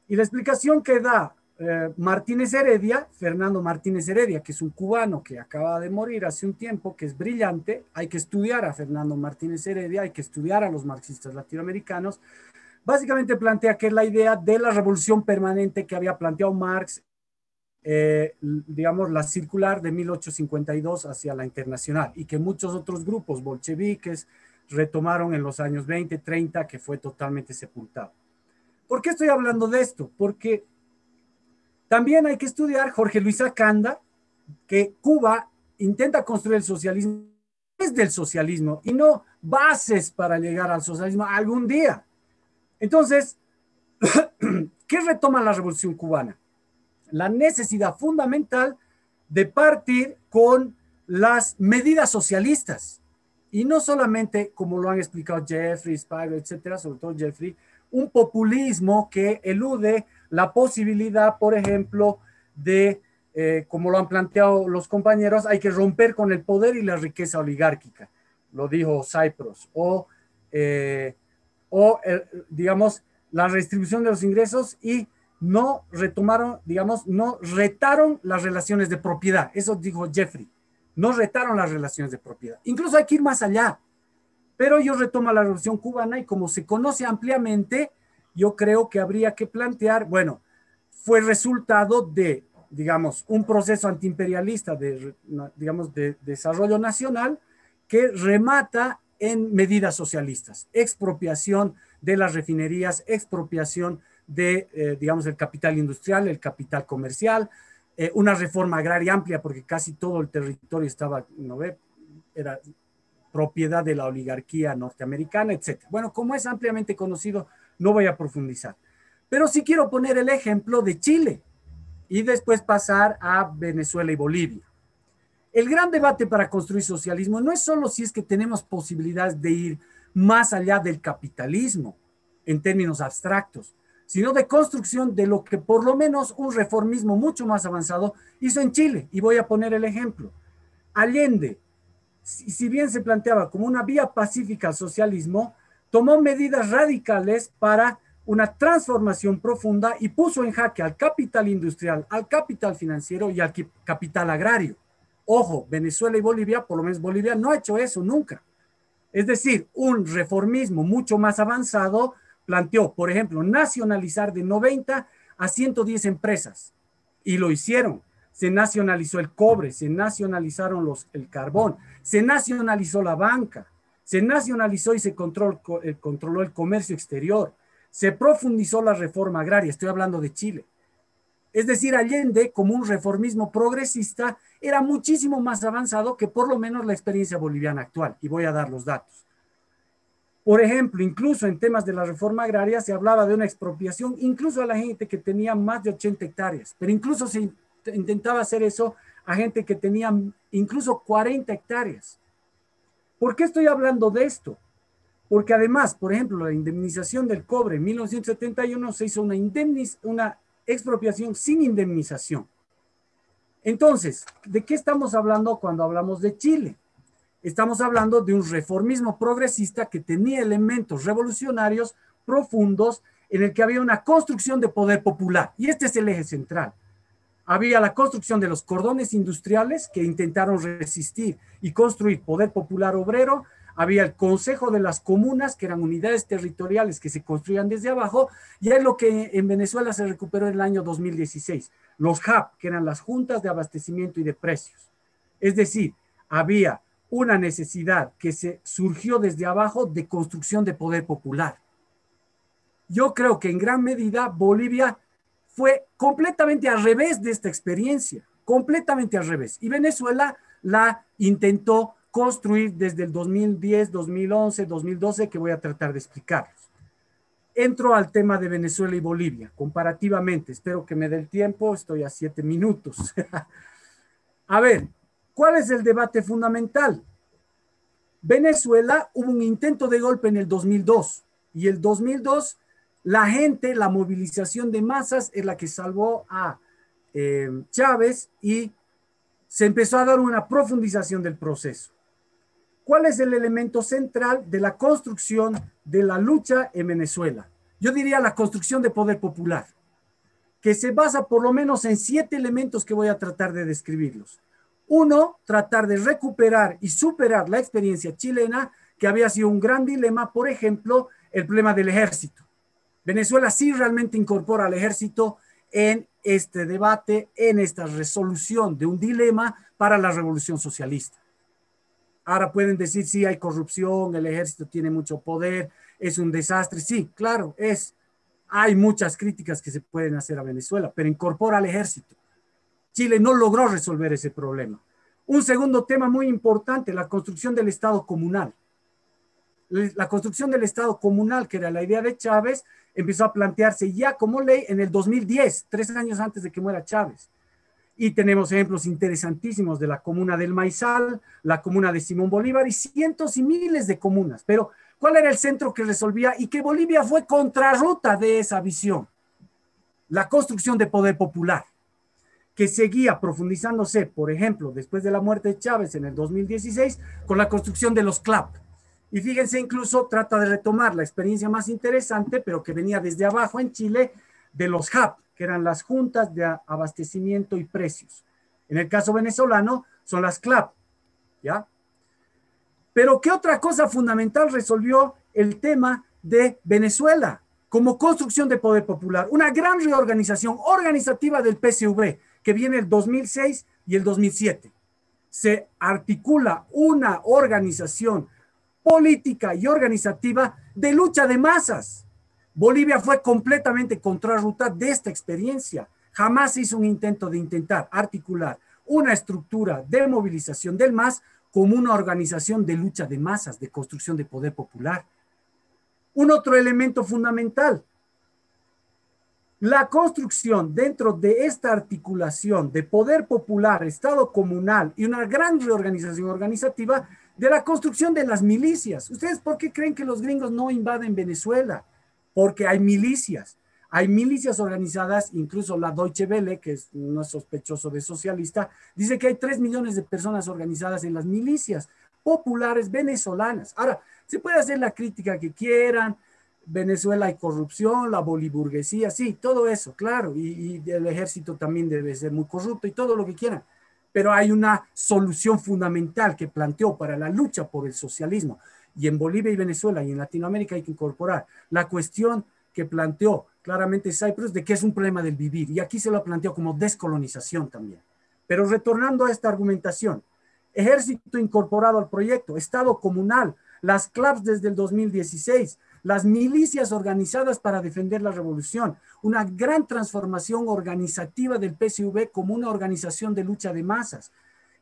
Y la explicación que da eh, Martínez Heredia, Fernando Martínez Heredia, que es un cubano que acaba de morir hace un tiempo, que es brillante. Hay que estudiar a Fernando Martínez Heredia, hay que estudiar a los marxistas latinoamericanos. Básicamente plantea que es la idea de la revolución permanente que había planteado Marx, eh, digamos, la circular de mil ochocientos cincuenta y dos hacia la internacional, y que muchos otros grupos bolcheviques retomaron en los años veinte, treinta, que fue totalmente sepultado. ¿Por qué estoy hablando de esto? Porque también hay que estudiar Jorge Luis Acanda, que Cuba intenta construir el socialismo desde el socialismo y no bases para llegar al socialismo algún día. Entonces, ¿qué retoma la Revolución Cubana? La necesidad fundamental de partir con las medidas socialistas. Y no solamente, como lo han explicado Jeffrey, Spyros, etcétera, sobre todo Jeffrey, un populismo que elude la posibilidad, por ejemplo, de, eh, como lo han planteado los compañeros, hay que romper con el poder y la riqueza oligárquica. Lo dijo Cyprus. O... Eh, o, digamos, la redistribución de los ingresos, y no retomaron, digamos, no retaron las relaciones de propiedad. Eso dijo Jeffrey, no retaron las relaciones de propiedad. Incluso hay que ir más allá, pero yo retomo la Revolución Cubana y como se conoce ampliamente, yo creo que habría que plantear, bueno, fue resultado de, digamos, un proceso antiimperialista, de, digamos, de desarrollo nacional que remata en medidas socialistas, expropiación de las refinerías, expropiación de, eh, digamos, el capital industrial, el capital comercial, eh, una reforma agraria amplia, porque casi todo el territorio estaba, ¿no ve?, era propiedad de la oligarquía norteamericana, etcétera. Bueno, como es ampliamente conocido, no voy a profundizar. Pero sí quiero poner el ejemplo de Chile y después pasar a Venezuela y Bolivia. El gran debate para construir socialismo no es solo si es que tenemos posibilidades de ir más allá del capitalismo en términos abstractos, sino de construcción de lo que por lo menos un reformismo mucho más avanzado hizo en Chile. Y voy a poner el ejemplo. Allende, si bien se planteaba como una vía pacífica al socialismo, tomó medidas radicales para una transformación profunda y puso en jaque al capital industrial, al capital financiero y al capital agrario. Ojo, Venezuela y Bolivia, por lo menos Bolivia, no ha hecho eso nunca. Es decir, un reformismo mucho más avanzado planteó, por ejemplo, nacionalizar de noventa a ciento diez empresas. Y lo hicieron. Se nacionalizó el cobre, se nacionalizaron los, el carbón, se nacionalizó la banca, Se nacionalizó y se control, controló el comercio exterior. Se profundizó la reforma agraria, estoy hablando de Chile. Es decir, Allende, como un reformismo progresista, era muchísimo más avanzado que por lo menos la experiencia boliviana actual. Y voy a dar los datos. Por ejemplo, incluso en temas de la reforma agraria se hablaba de una expropiación, incluso a la gente que tenía más de ochenta hectáreas, pero incluso se intentaba hacer eso a gente que tenía incluso cuarenta hectáreas. ¿Por qué estoy hablando de esto? Porque además, por ejemplo, la indemnización del cobre en mil novecientos setenta y uno se hizo una, indemniz- una expropiación sin indemnización. Entonces, ¿de qué estamos hablando cuando hablamos de Chile? Estamos hablando de un reformismo progresista que tenía elementos revolucionarios profundos en el que había una construcción de poder popular. Y este es el eje central. Había la construcción de los cordones industriales que intentaron resistir y construir poder popular obrero. Había el Consejo de las Comunas, que eran unidades territoriales que se construían desde abajo, y es lo que en Venezuela se recuperó en el año dos mil dieciséis. Los J A P, que eran las Juntas de Abastecimiento y de Precios. Es decir, había una necesidad que se surgió desde abajo de construcción de poder popular. Yo creo que en gran medida Bolivia fue completamente al revés de esta experiencia, completamente al revés. Y Venezuela la intentó construir desde el dos mil diez, dos mil once, dos mil doce, que voy a tratar de explicarlos. Entro al tema de Venezuela y Bolivia, comparativamente. Espero que me dé el tiempo, estoy a siete minutos. A ver, ¿cuál es el debate fundamental? Venezuela hubo un intento de golpe en el dos mil dos, y el dos mil dos la gente, la movilización de masas es la que salvó a eh, Chávez y se empezó a dar una profundización del proceso. ¿Cuál es el elemento central de la construcción de la lucha en Venezuela? Yo diría la construcción de poder popular, que se basa por lo menos en siete elementos que voy a tratar de describirlos. Uno, tratar de recuperar y superar la experiencia chilena, que había sido un gran dilema, por ejemplo, el problema del ejército. Venezuela sí realmente incorpora al ejército en este debate, en esta resolución de un dilema para la revolución socialista. Ahora pueden decir, sí, hay corrupción, el ejército tiene mucho poder, es un desastre. Sí, claro, es. Hay muchas críticas que se pueden hacer a Venezuela, pero incorpora al ejército. Chile no logró resolver ese problema. Un segundo tema muy importante, la construcción del Estado comunal. La construcción del Estado comunal, que era la idea de Chávez, empezó a plantearse ya como ley en el dos mil diez, tres años antes de que muera Chávez. Y tenemos ejemplos interesantísimos de la comuna del Maizal, la comuna de Simón Bolívar y cientos y miles de comunas. Pero, ¿cuál era el centro que resolvía? Y que Bolivia fue contrarruta de esa visión. La construcción de poder popular, que seguía profundizándose, por ejemplo, después de la muerte de Chávez en el dos mil dieciséis, con la construcción de los C L A P. Y fíjense, incluso trata de retomar la experiencia más interesante, pero que venía desde abajo en Chile, de los J A P, que eran las Juntas de Abastecimiento y Precios. En el caso venezolano, son las C L A P, ¿ya? Pero, ¿qué otra cosa fundamental resolvió el tema de Venezuela como construcción de poder popular? Una gran reorganización organizativa del P C V, que viene el dos mil seis y el dos mil siete. Se articula una organización política y organizativa de lucha de masas. Bolivia fue completamente contrarruta de esta experiencia. Jamás se hizo un intento de intentar articular una estructura de movilización del M A S como una organización de lucha de masas, de construcción de poder popular. Un otro elemento fundamental, la construcción dentro de esta articulación de poder popular, Estado comunal y una gran reorganización organizativa de la construcción de las milicias. ¿Ustedes por qué creen que los gringos no invaden Venezuela? Porque hay milicias. Hay milicias organizadas, incluso la Deutsche Welle, que es, no es sospechoso de socialista, dice que hay tres millones de personas organizadas en las milicias populares venezolanas. Ahora, se puede hacer la crítica que quieran, Venezuela hay corrupción, la boliburguesía, sí, todo eso, claro, y, y el ejército también debe ser muy corrupto y todo lo que quieran. Pero hay una solución fundamental que planteó para la lucha por el socialismo. Y en Bolivia y Venezuela y en Latinoamérica hay que incorporar la cuestión que planteó claramente Cyprus de que es un problema del vivir. Y aquí se lo planteó como descolonización también. Pero retornando a esta argumentación, ejército incorporado al proyecto, Estado comunal, las C L A Ps desde el dos mil dieciséis, las milicias organizadas para defender la revolución, una gran transformación organizativa del P S V como una organización de lucha de masas,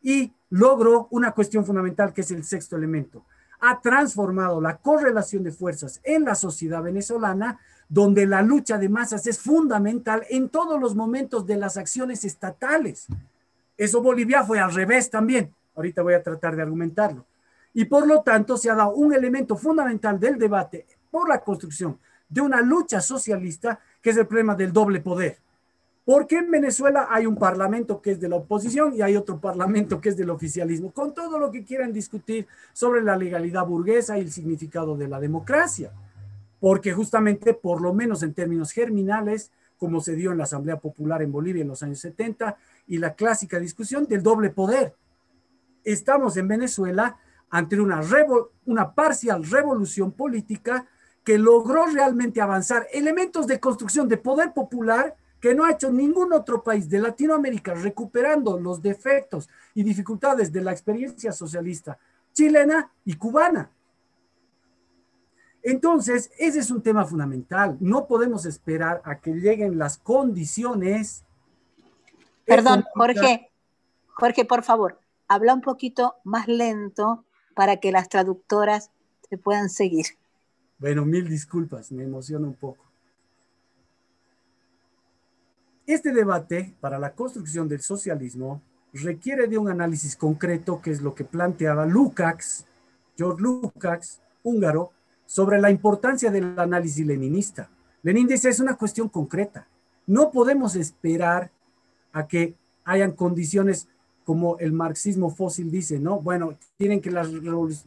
y logró una cuestión fundamental que es el sexto elemento. Ha transformado la correlación de fuerzas en la sociedad venezolana, donde la lucha de masas es fundamental en todos los momentos de las acciones estatales. Eso Bolivia fue al revés también. Ahorita voy a tratar de argumentarlo. Y por lo tanto se ha dado un elemento fundamental del debate por la construcción de una lucha socialista, que es el problema del doble poder. Porque en Venezuela hay un parlamento que es de la oposición y hay otro parlamento que es del oficialismo, con todo lo que quieran discutir sobre la legalidad burguesa y el significado de la democracia. Porque justamente, por lo menos en términos germinales, como se dio en la Asamblea Popular en Bolivia en los años setenta, y la clásica discusión del doble poder, estamos en Venezuela ante una, revol- una parcial revolución política que logró realmente avanzar elementos de construcción de poder popular que no ha hecho ningún otro país de Latinoamérica, recuperando los defectos y dificultades de la experiencia socialista chilena y cubana. Entonces, ese es un tema fundamental. No podemos esperar a que lleguen las condiciones. Perdón, Jorge, Jorge, por favor, habla un poquito más lento para que las traductoras te puedan seguir. Bueno, mil disculpas, me emociona un poco. Este debate para la construcción del socialismo requiere de un análisis concreto, que es lo que planteaba Lukács, George Lukács, húngaro, sobre la importancia del análisis leninista. Lenin dice, es una cuestión concreta. No podemos esperar a que hayan condiciones como el marxismo fósil dice, ¿no? Bueno, tienen que las,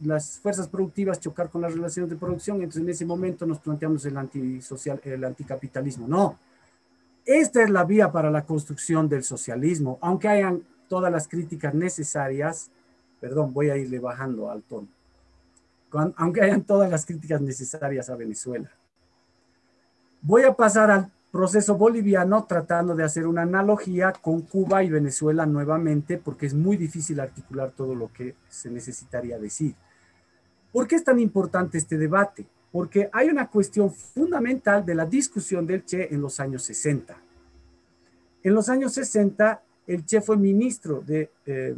las fuerzas productivas chocar con las relaciones de producción, entonces en ese momento nos planteamos el antisocial, el anticapitalismo. No, esta es la vía para la construcción del socialismo, aunque hayan todas las críticas necesarias, perdón, voy a irle bajando al tono, con, aunque hayan todas las críticas necesarias a Venezuela. Voy a pasar al proceso boliviano, tratando de hacer una analogía con Cuba y Venezuela nuevamente, porque es muy difícil articular todo lo que se necesitaría decir. ¿Por qué es tan importante este debate? Porque hay una cuestión fundamental de la discusión del Che en los años sesenta. En los años sesenta, el Che fue ministro de, eh,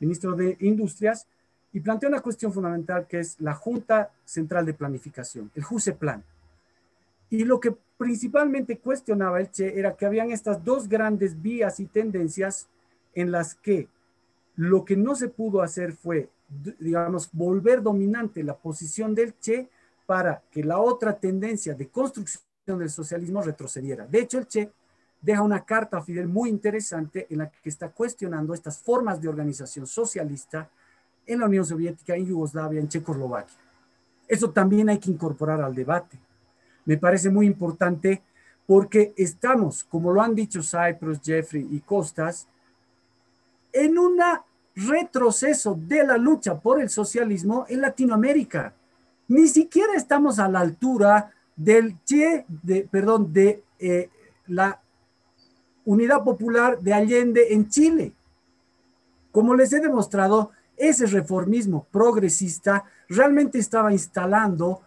ministro de Industrias y planteó una cuestión fundamental que es la Junta Central de Planificación, el Juseplan. Y lo que principalmente cuestionaba el Che era que habían estas dos grandes vías y tendencias en las que lo que no se pudo hacer fue, digamos, volver dominante la posición del Che para que la otra tendencia de construcción del socialismo retrocediera. De hecho, el Che deja una carta a Fidel muy interesante en la que está cuestionando estas formas de organización socialista en la Unión Soviética, en Yugoslavia, en Checoslovaquia. Eso también hay que incorporar al debate. Me parece muy importante porque estamos, como lo han dicho Spyros, Jeffrey y Costas, en un retroceso de la lucha por el socialismo en Latinoamérica. Ni siquiera estamos a la altura del Che, de, perdón, de eh, la Unidad Popular de Allende en Chile. Como les he demostrado, ese reformismo progresista realmente estaba instalando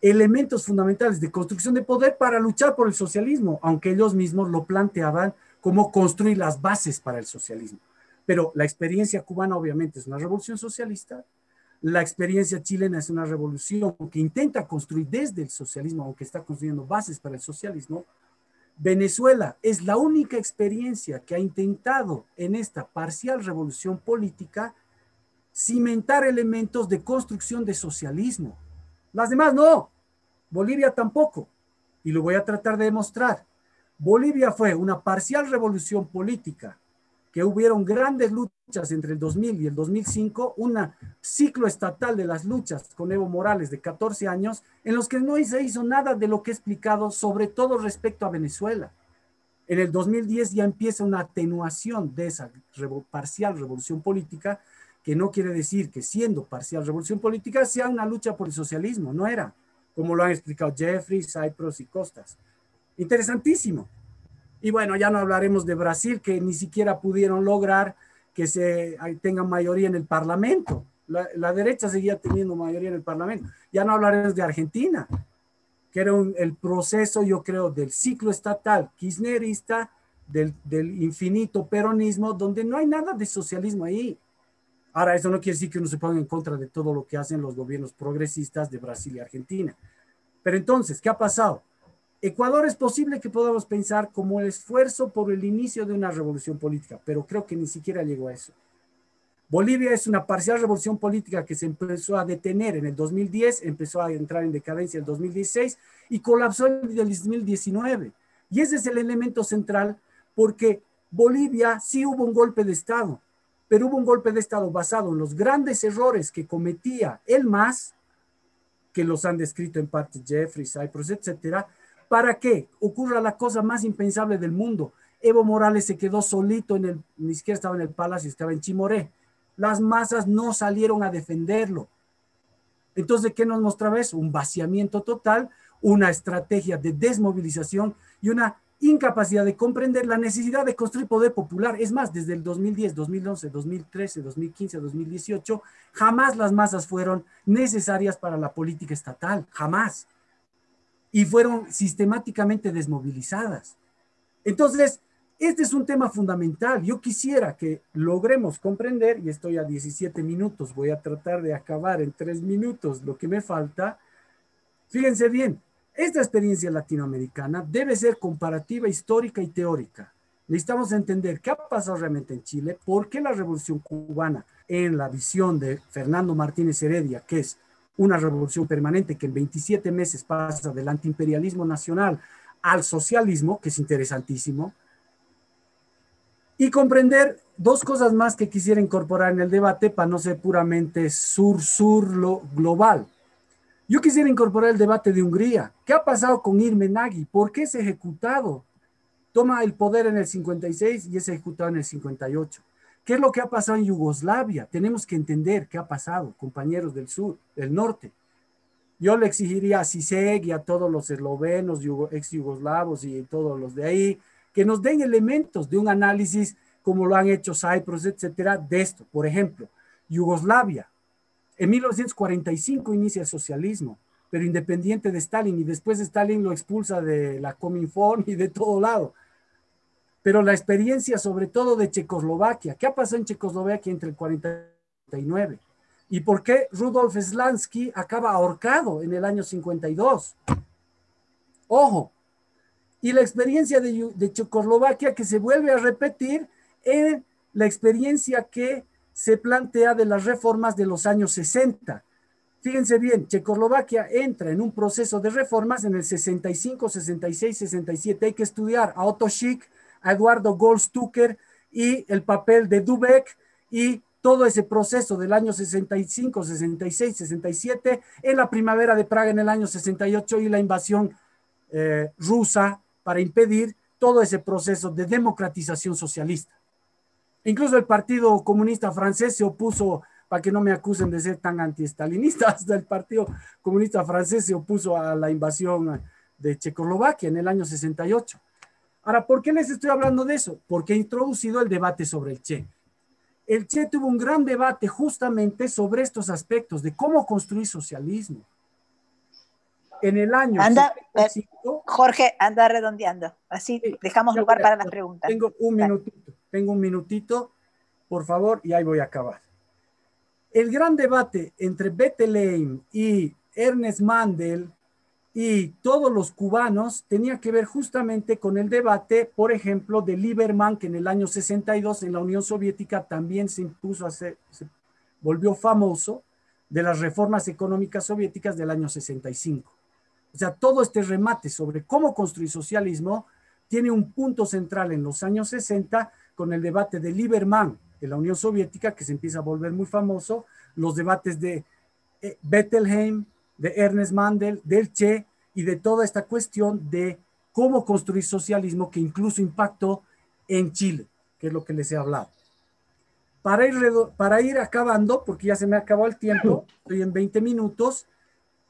elementos fundamentales de construcción de poder para luchar por el socialismo, aunque ellos mismos lo planteaban como construir las bases para el socialismo. Pero la experiencia cubana obviamente es una revolución socialista, la experiencia chilena es una revolución que intenta construir desde el socialismo, aunque está construyendo bases para el socialismo. Venezuela es la única experiencia que ha intentado en esta parcial revolución política cimentar elementos de construcción de socialismo. Las demás no, Bolivia tampoco, y lo voy a tratar de demostrar. Bolivia fue una parcial revolución política, que hubieron grandes luchas entre el dos mil y el dos mil cinco, un ciclo estatal de las luchas con Evo Morales de catorce años, en los que no se hizo nada de lo que he explicado, sobre todo respecto a Venezuela. En el dos mil diez ya empieza una atenuación de esa revo- parcial revolución política, que no quiere decir que siendo parcial revolución política sea una lucha por el socialismo, no era, como lo han explicado Jeffrey, Spyros y Costas. Interesantísimo. Y bueno, ya no hablaremos de Brasil, que ni siquiera pudieron lograr que se tenga mayoría en el parlamento. la, la derecha seguía teniendo mayoría en el Parlamento. Ya no hablaremos de Argentina, que era un, el proceso, yo creo, del ciclo estatal kirchnerista, del, del infinito peronismo, donde no hay nada de socialismo ahí. Ahora, eso no quiere decir que uno se ponga en contra de todo lo que hacen los gobiernos progresistas de Brasil y Argentina. Pero entonces, ¿qué ha pasado? Ecuador es posible que podamos pensar como el esfuerzo por el inicio de una revolución política, pero creo que ni siquiera llegó a eso. Bolivia es una parcial revolución política que se empezó a detener en el dos mil diez, empezó a entrar en decadencia en el dos mil dieciséis y colapsó en el dos mil diecinueve. Y ese es el elemento central, porque Bolivia sí hubo un golpe de Estado, pero hubo un golpe de Estado basado en los grandes errores que cometía el M A S, que los han descrito en parte Jeffries, Cyprus, etcétera, para que ocurra la cosa más impensable del mundo. Evo Morales se quedó solito en el, ni siquiera estaba en el palacio, estaba en Chimoré. Las masas no salieron a defenderlo. Entonces, ¿qué nos mostraba eso? Un vaciamiento total, una estrategia de desmovilización y una incapacidad de comprender la necesidad de construir poder popular. Es más, desde el dos mil diez, dos mil once, dos mil trece, dos mil quince, dos mil dieciocho, jamás las masas fueron necesarias para la política estatal, jamás. Y fueron sistemáticamente desmovilizadas. Entonces, este es un tema fundamental. Yo quisiera que logremos comprender, y estoy a diecisiete minutos, voy a tratar de acabar en tres minutos lo que me falta. Fíjense bien, esta experiencia latinoamericana debe ser comparativa, histórica y teórica. Necesitamos entender qué ha pasado realmente en Chile, por qué la revolución cubana, en la visión de Fernando Martínez Heredia, que es una revolución permanente que en veintisiete meses pasa del antiimperialismo nacional al socialismo, que es interesantísimo. Y comprender dos cosas más que quisiera incorporar en el debate para no ser puramente sur-sur global. Yo quisiera incorporar el debate de Hungría. ¿Qué ha pasado con Irme Nagy? ¿Por qué es ejecutado? Toma el poder en el cincuenta y seis y es ejecutado en el cincuenta y ocho. ¿Qué es lo que ha pasado en Yugoslavia? Tenemos que entender qué ha pasado, compañeros del sur, del norte. Yo le exigiría a Sisek y a todos los eslovenos, ex-yugoslavos y todos los de ahí, que nos den elementos de un análisis como lo han hecho Cyprus, etcétera, de esto. Por ejemplo, Yugoslavia. En mil novecientos cuarenta y cinco inicia el socialismo, pero independiente de Stalin, y después Stalin lo expulsa de la Cominform y de todo lado. Pero la experiencia sobre todo de Checoslovaquia. ¿Qué ha pasado en Checoslovaquia entre el cuarenta y nueve? ¿Y por qué Rudolf Slansky acaba ahorcado en el año cincuenta y dos? ¡Ojo! Y la experiencia de, de Checoslovaquia que se vuelve a repetir en la experiencia que se plantea de las reformas de los años sesenta. Fíjense bien, Checoslovaquia entra en un proceso de reformas en el sesenta y cinco, sesenta y seis, sesenta y siete. Hay que estudiar a Otto Schick, a Eduardo Goldstucker y el papel de Dubek y todo ese proceso del año sesenta y cinco, sesenta y seis, sesenta y siete, en la primavera de Praga en el año sesenta y ocho y la invasión eh, rusa, para impedir todo ese proceso de democratización socialista. Incluso el Partido Comunista Francés se opuso, para que no me acusen de ser tan antiestalinista, hasta el Partido Comunista Francés se opuso a la invasión de Checoslovaquia en el año sesenta y ocho. Ahora, ¿por qué les estoy hablando de eso? Porque he introducido el debate sobre el Che. El Che tuvo un gran debate justamente sobre estos aspectos de cómo construir socialismo. En el año... Anda, setenta y cinco, Jorge, anda redondeando. Así dejamos lugar para las preguntas. Tengo un minutito, tengo un minutito, por favor, y ahí voy a acabar. El gran debate entre Bettelheim y Ernest Mandel y todos los cubanos tenía que ver justamente con el debate, por ejemplo, de Liberman, que en el año sesenta y dos en la Unión Soviética también se impuso, a ser, se volvió famoso, de las reformas económicas soviéticas del año sesenta y cinco. O sea, todo este remate sobre cómo construir socialismo tiene un punto central en los años sesenta con el debate de Liberman de la Unión Soviética, que se empieza a volver muy famoso, los debates de Bettelheim, de Ernest Mandel, del Che y de toda esta cuestión de cómo construir socialismo que incluso impactó en Chile, que es lo que les he hablado. Para ir, para ir acabando, porque ya se me acabó el tiempo, estoy en veinte minutos,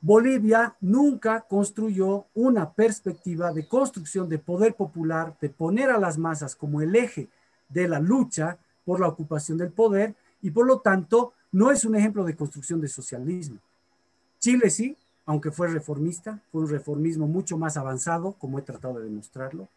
Bolivia nunca construyó una perspectiva de construcción de poder popular, de poner a las masas como el eje de la lucha por la ocupación del poder y por lo tanto no es un ejemplo de construcción de socialismo. Chile sí, aunque fue reformista, fue un reformismo mucho más avanzado, como he tratado de demostrarlo.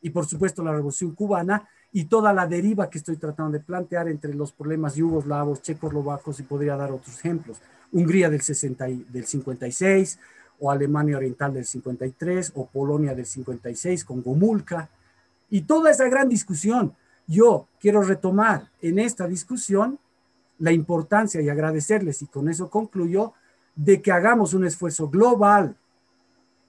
Y por supuesto la Revolución Cubana y toda la deriva que estoy tratando de plantear entre los problemas yugoslavos, checoslovacos y podría dar otros ejemplos. Hungría del, sesenta y, del cincuenta y seis o Alemania Oriental del cincuenta y tres o Polonia del cincuenta y seis con Gomulka. Y toda esa gran discusión, yo quiero retomar en esta discusión la importancia y agradecerles, y con eso concluyo, de que hagamos un esfuerzo global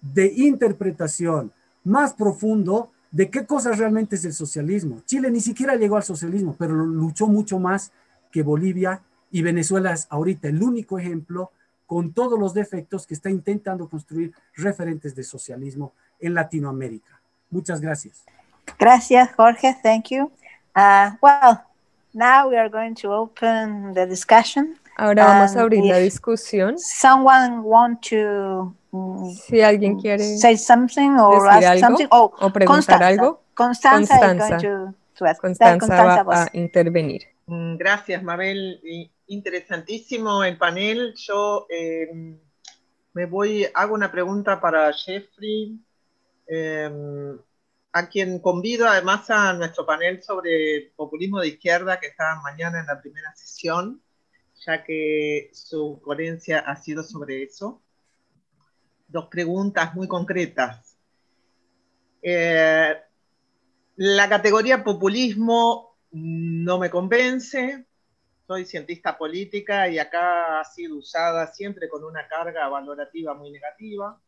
de interpretación más profundo de qué cosa realmente es el socialismo. Chile ni siquiera llegó al socialismo, pero luchó mucho más que Bolivia, y Venezuela es ahorita el único ejemplo con todos los defectos que está intentando construir referentes de socialismo en Latinoamérica. Muchas gracias. Gracias, Jorge. Thank you. Uh, well, now we are going to open the discussion. Ahora vamos a abrir la discusión. Someone want to si alguien quiere say something or decir ask algo something, oh, o preguntar Constanza, algo, Constanza, Constanza, going to, to ask. Constanza, Constanza va a intervenir. Gracias, Mabel. Interesantísimo el panel. Yo eh, me voy, hago una pregunta para Jeffrey, eh, a quien convido además a nuestro panel sobre populismo de izquierda que está mañana en la primera sesión, ya que su coherencia ha sido sobre eso. Dos preguntas muy concretas. Eh, la categoría populismo no me convence. Soy cientista política y acá ha sido usada siempre con una carga valorativa muy negativa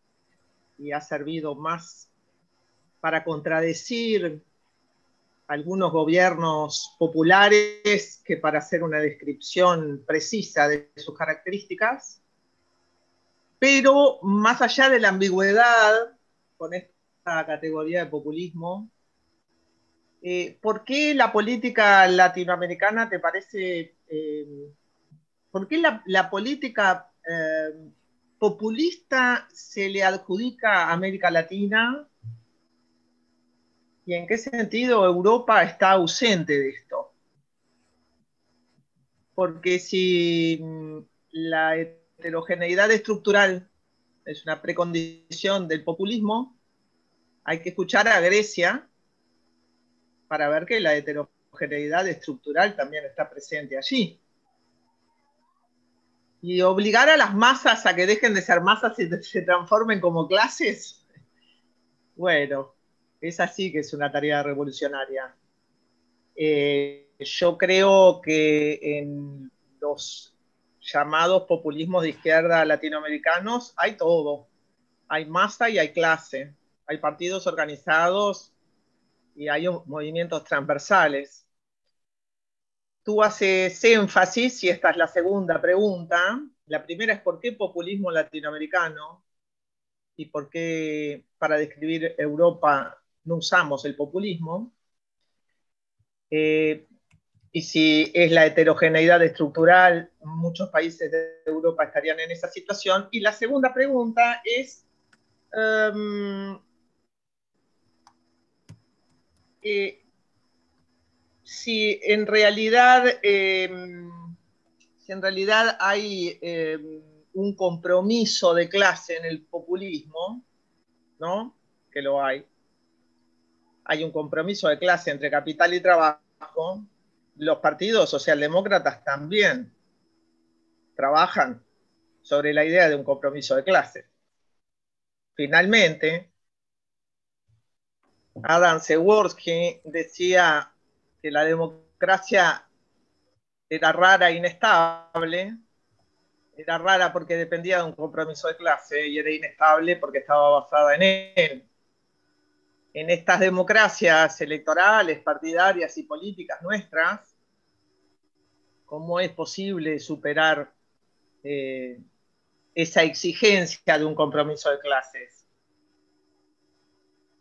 y ha servido más para contradecir algunos gobiernos populares que para hacer una descripción precisa de sus características. Pero más allá de la ambigüedad con esta categoría de populismo, eh, ¿por qué la política latinoamericana te parece, eh, por qué la, la política eh, populista se le adjudica a América Latina? ¿Y en qué sentido Europa está ausente de esto? Porque si la heterogeneidad estructural es una precondición del populismo, hay que escuchar a Grecia para ver que la heterogeneidad estructural también está presente allí. Y obligar a las masas a que dejen de ser masas y se transformen como clases, bueno, esa sí que es una tarea revolucionaria. Eh, yo creo que en los llamados populismos de izquierda latinoamericanos hay todo. Hay masa y hay clase. Hay partidos organizados y hay movimientos transversales. Tú haces énfasis, y esta es la segunda pregunta. La primera es ¿por qué populismo latinoamericano? Y por qué para describir Europa no usamos el populismo. Eh, Y si es la heterogeneidad estructural, muchos países de Europa estarían en esa situación. Y la segunda pregunta es, um, eh, si en realidad, eh, si en realidad hay eh, un compromiso de clase en el populismo, ¿no? Que lo hay. Hay un compromiso de clase entre capital y trabajo. Los partidos socialdemócratas también trabajan sobre la idea de un compromiso de clase. Finalmente, Adam Seworski decía que la democracia era rara e inestable, era rara porque dependía de un compromiso de clase y era inestable porque estaba basada en él. En estas democracias electorales, partidarias y políticas nuestras, ¿cómo es posible superar eh, esa exigencia de un compromiso de clases?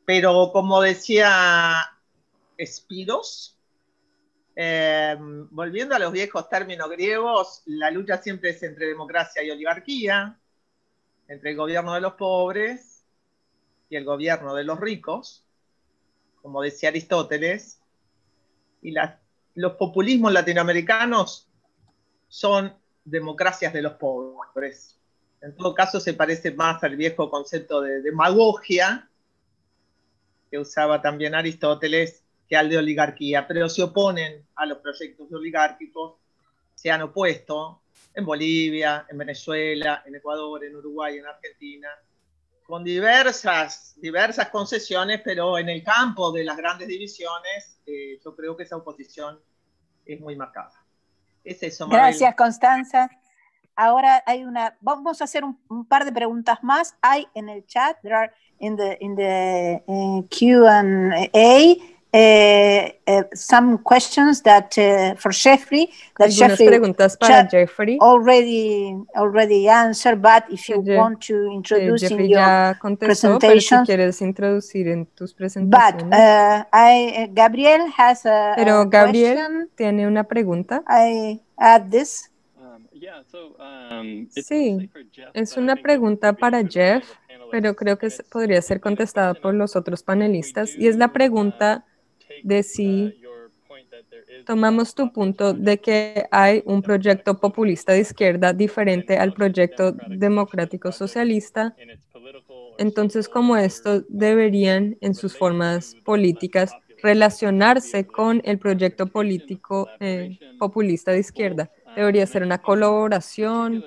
Pero como decía Spyros, eh, volviendo a los viejos términos griegos, la lucha siempre es entre democracia y oligarquía, entre el gobierno de los pobres y el gobierno de los ricos, como decía Aristóteles, y la, los populismos latinoamericanos son democracias de los pobres. En todo caso, se parece más al viejo concepto de demagogia que usaba también Aristóteles que al de oligarquía, pero se oponen a los proyectos oligárquicos, se han opuesto en Bolivia, en Venezuela, en Ecuador, en Uruguay, en Argentina, con diversas, diversas concesiones, pero en el campo de las grandes divisiones, eh, yo creo que esa oposición es muy marcada. Es eso, Mabel. Gracias, Constanza. Ahora hay una, vamos a hacer un, un par de preguntas más. Hay en el chat, there are in the, in the uh, Q and A, Uh, uh, some questions that uh, for Jeffrey that Algunas Jeffrey, preguntas para Jeffrey already already answered, but if you Je want to introduce Jeffrey in your contestó, presentation, si quieres introducir en tus presentaciones. But uh, I, uh, Gabriel has a, pero a Gabriel question. Tiene una pregunta. I add this. Um, yeah, so, um, sí, Jeff, es una pregunta para Jeff, pero creo que podría ser contestada por los otros panelistas, y es la pregunta de si tomamos tu punto de que hay un proyecto populista de izquierda diferente al proyecto democrático socialista, entonces cómo estos deberían en sus formas políticas relacionarse con el proyecto político eh, populista de izquierda. Debería ser una colaboración,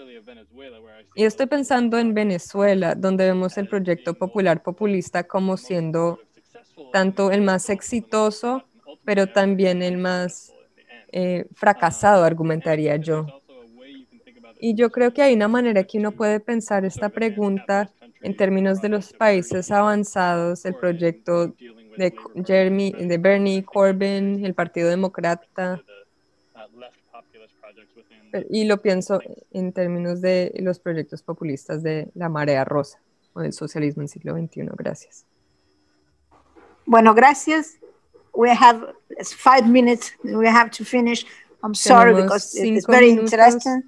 y estoy pensando en Venezuela, donde vemos el proyecto popular populista como siendo tanto el más exitoso, pero también el más eh, fracasado, argumentaría yo. Y yo creo que hay una manera que uno puede pensar esta pregunta en términos de los países avanzados, el proyecto de, Jeremy, de Bernie Corbyn, el Partido Demócrata, y lo pienso en términos de los proyectos populistas de la Marea Rosa o del socialismo en el siglo veintiuno. Gracias. Bueno, gracias. We have five minutes. We have to finish. I'm sorry because it's very interesting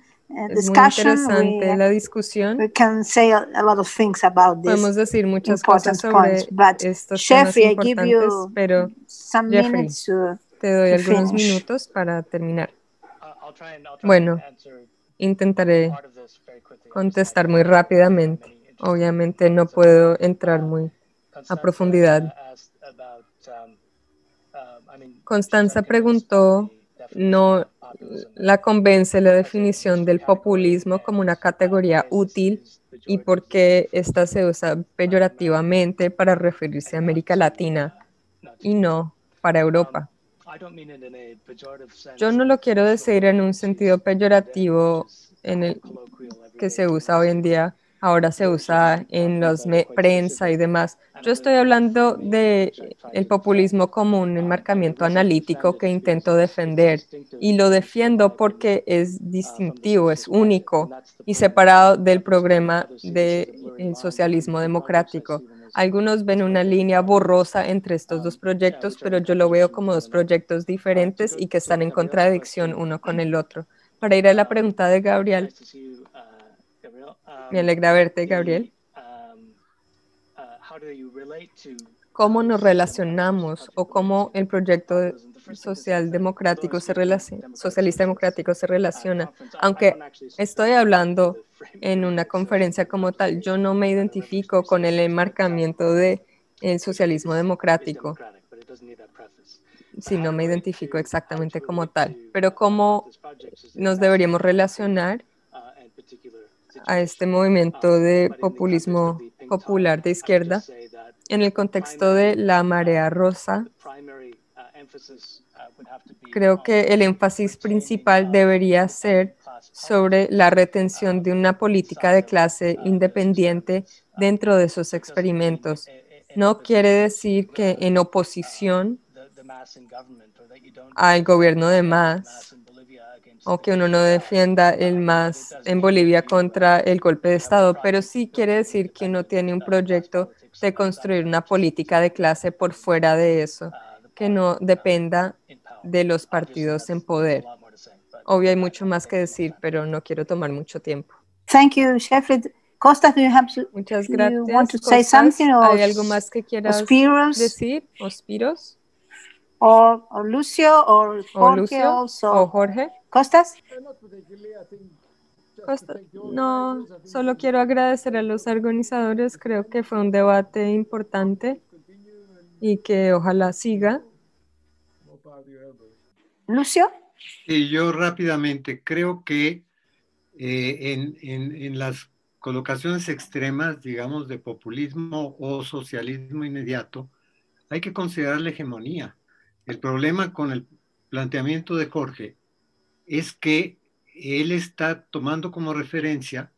discussion. Es muy interesante we, la discusión. We can say a lot of things about this. Podemos decir muchas cosas sobre points, estos temas Jeffrey, importantes, I give you pero some Jeffrey, to, te doy algunos finish. minutos para terminar. Bueno, intentaré contestar muy rápidamente. Obviamente no puedo entrar muy a profundidad. Constanza preguntó, ¿no la convence la definición del populismo como una categoría útil y por qué esta se usa peyorativamente para referirse a América Latina y no para Europa? Yo no lo quiero decir en un sentido peyorativo en el que se usa hoy en día, ahora se usa en los prensa y demás. Yo estoy hablando del populismo como un enmarcamiento analítico que intento defender, y lo defiendo porque es distintivo, es único y separado del problema del socialismo democrático. Algunos ven una línea borrosa entre estos dos proyectos, pero yo lo veo como dos proyectos diferentes y que están en contradicción uno con el otro. Para ir a la pregunta de Gabriel, me alegra verte, Gabriel. ¿Cómo nos relacionamos o cómo el proyecto social democrático se relaciona, socialista democrático se relaciona? Aunque estoy hablando en una conferencia como tal, yo no me identifico con el enmarcamiento del socialismo democrático, si no me identifico exactamente como tal. Pero ¿cómo nos deberíamos relacionar a este movimiento de populismo popular de izquierda en el contexto de la Marea Rosa? Creo que el énfasis principal debería ser sobre la retención de una política de clase independiente dentro de esos experimentos. No quiere decir que en oposición al gobierno de más, o que uno no defienda el más en Bolivia contra el golpe de Estado, pero sí quiere decir que uno tiene un proyecto de construir una política de clase por fuera de eso, que no dependa de los partidos en poder. Obvio, hay mucho más que decir, pero no quiero tomar mucho tiempo. Thank you, Jeffrey. Costas, do you have to, Muchas gracias. You want to Costas, say something, or, ¿hay algo más que quieras decir? ¿O Spyros? or, or Lucio or Jorge or Lucio, also. Or Jorge. Costas? Costa. No, solo quiero agradecer a los organizadores. Creo que fue un debate importante y que ojalá siga. Lucio. Sí, yo rápidamente creo que eh, en, en, en las colocaciones extremas, digamos, de populismo o socialismo inmediato, hay que considerar la hegemonía. El problema con el planteamiento de Jorge es que él está tomando como referencia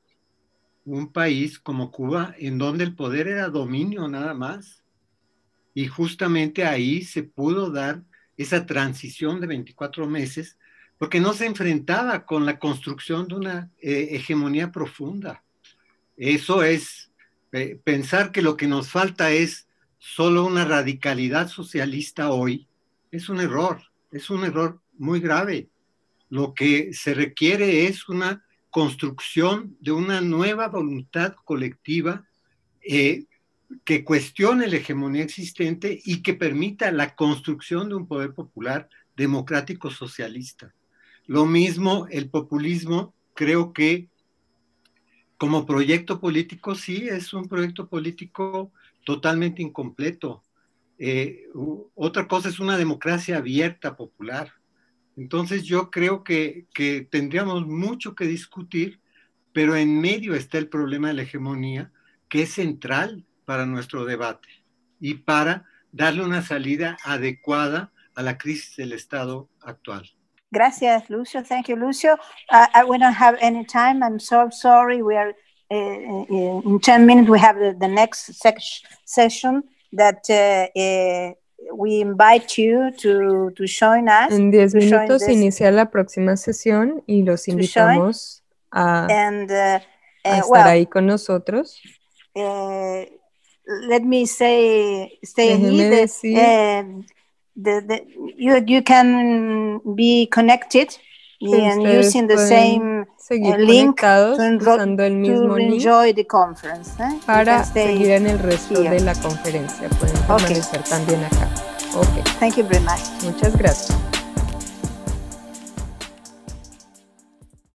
un país como Cuba, en donde el poder era dominio nada más, y justamente ahí se pudo dar esa transición de veinticuatro meses, porque no se enfrentaba con la construcción de una eh, hegemonía profunda. Eso es, eh, pensar que lo que nos falta es solo una radicalidad socialista hoy, es un error, es un error muy grave. Lo que se requiere es una construcción de una nueva voluntad colectiva eh, que cuestione la hegemonía existente y que permita la construcción de un poder popular democrático socialista. Lo mismo el populismo, creo que como proyecto político, sí, es un proyecto político totalmente incompleto. Eh, otra cosa es una democracia abierta popular. Entonces yo creo que, que tendríamos mucho que discutir, pero en medio está el problema de la hegemonía, que es central para nuestro debate y para darle una salida adecuada a la crisis del Estado actual. Gracias, Lucio. Thank you, Lucio. Uh, we don't have any time. I'm so sorry. We are uh, in ten minutes. We have the, the next sec session that uh, uh, we invite you to, to join us. En diez minutos se inicia la próxima sesión y los invitamos a, and, uh, uh, a estar well, ahí con nosotros. Uh, let me say, stay here. The, the, you, you can be connected and using the same uh, link to, el mismo to link enjoy the conference. Eh? Para seguir en el resto here. de la conferencia. Pueden permanecer okay. también acá. Okay. Thank you very much. Muchas gracias.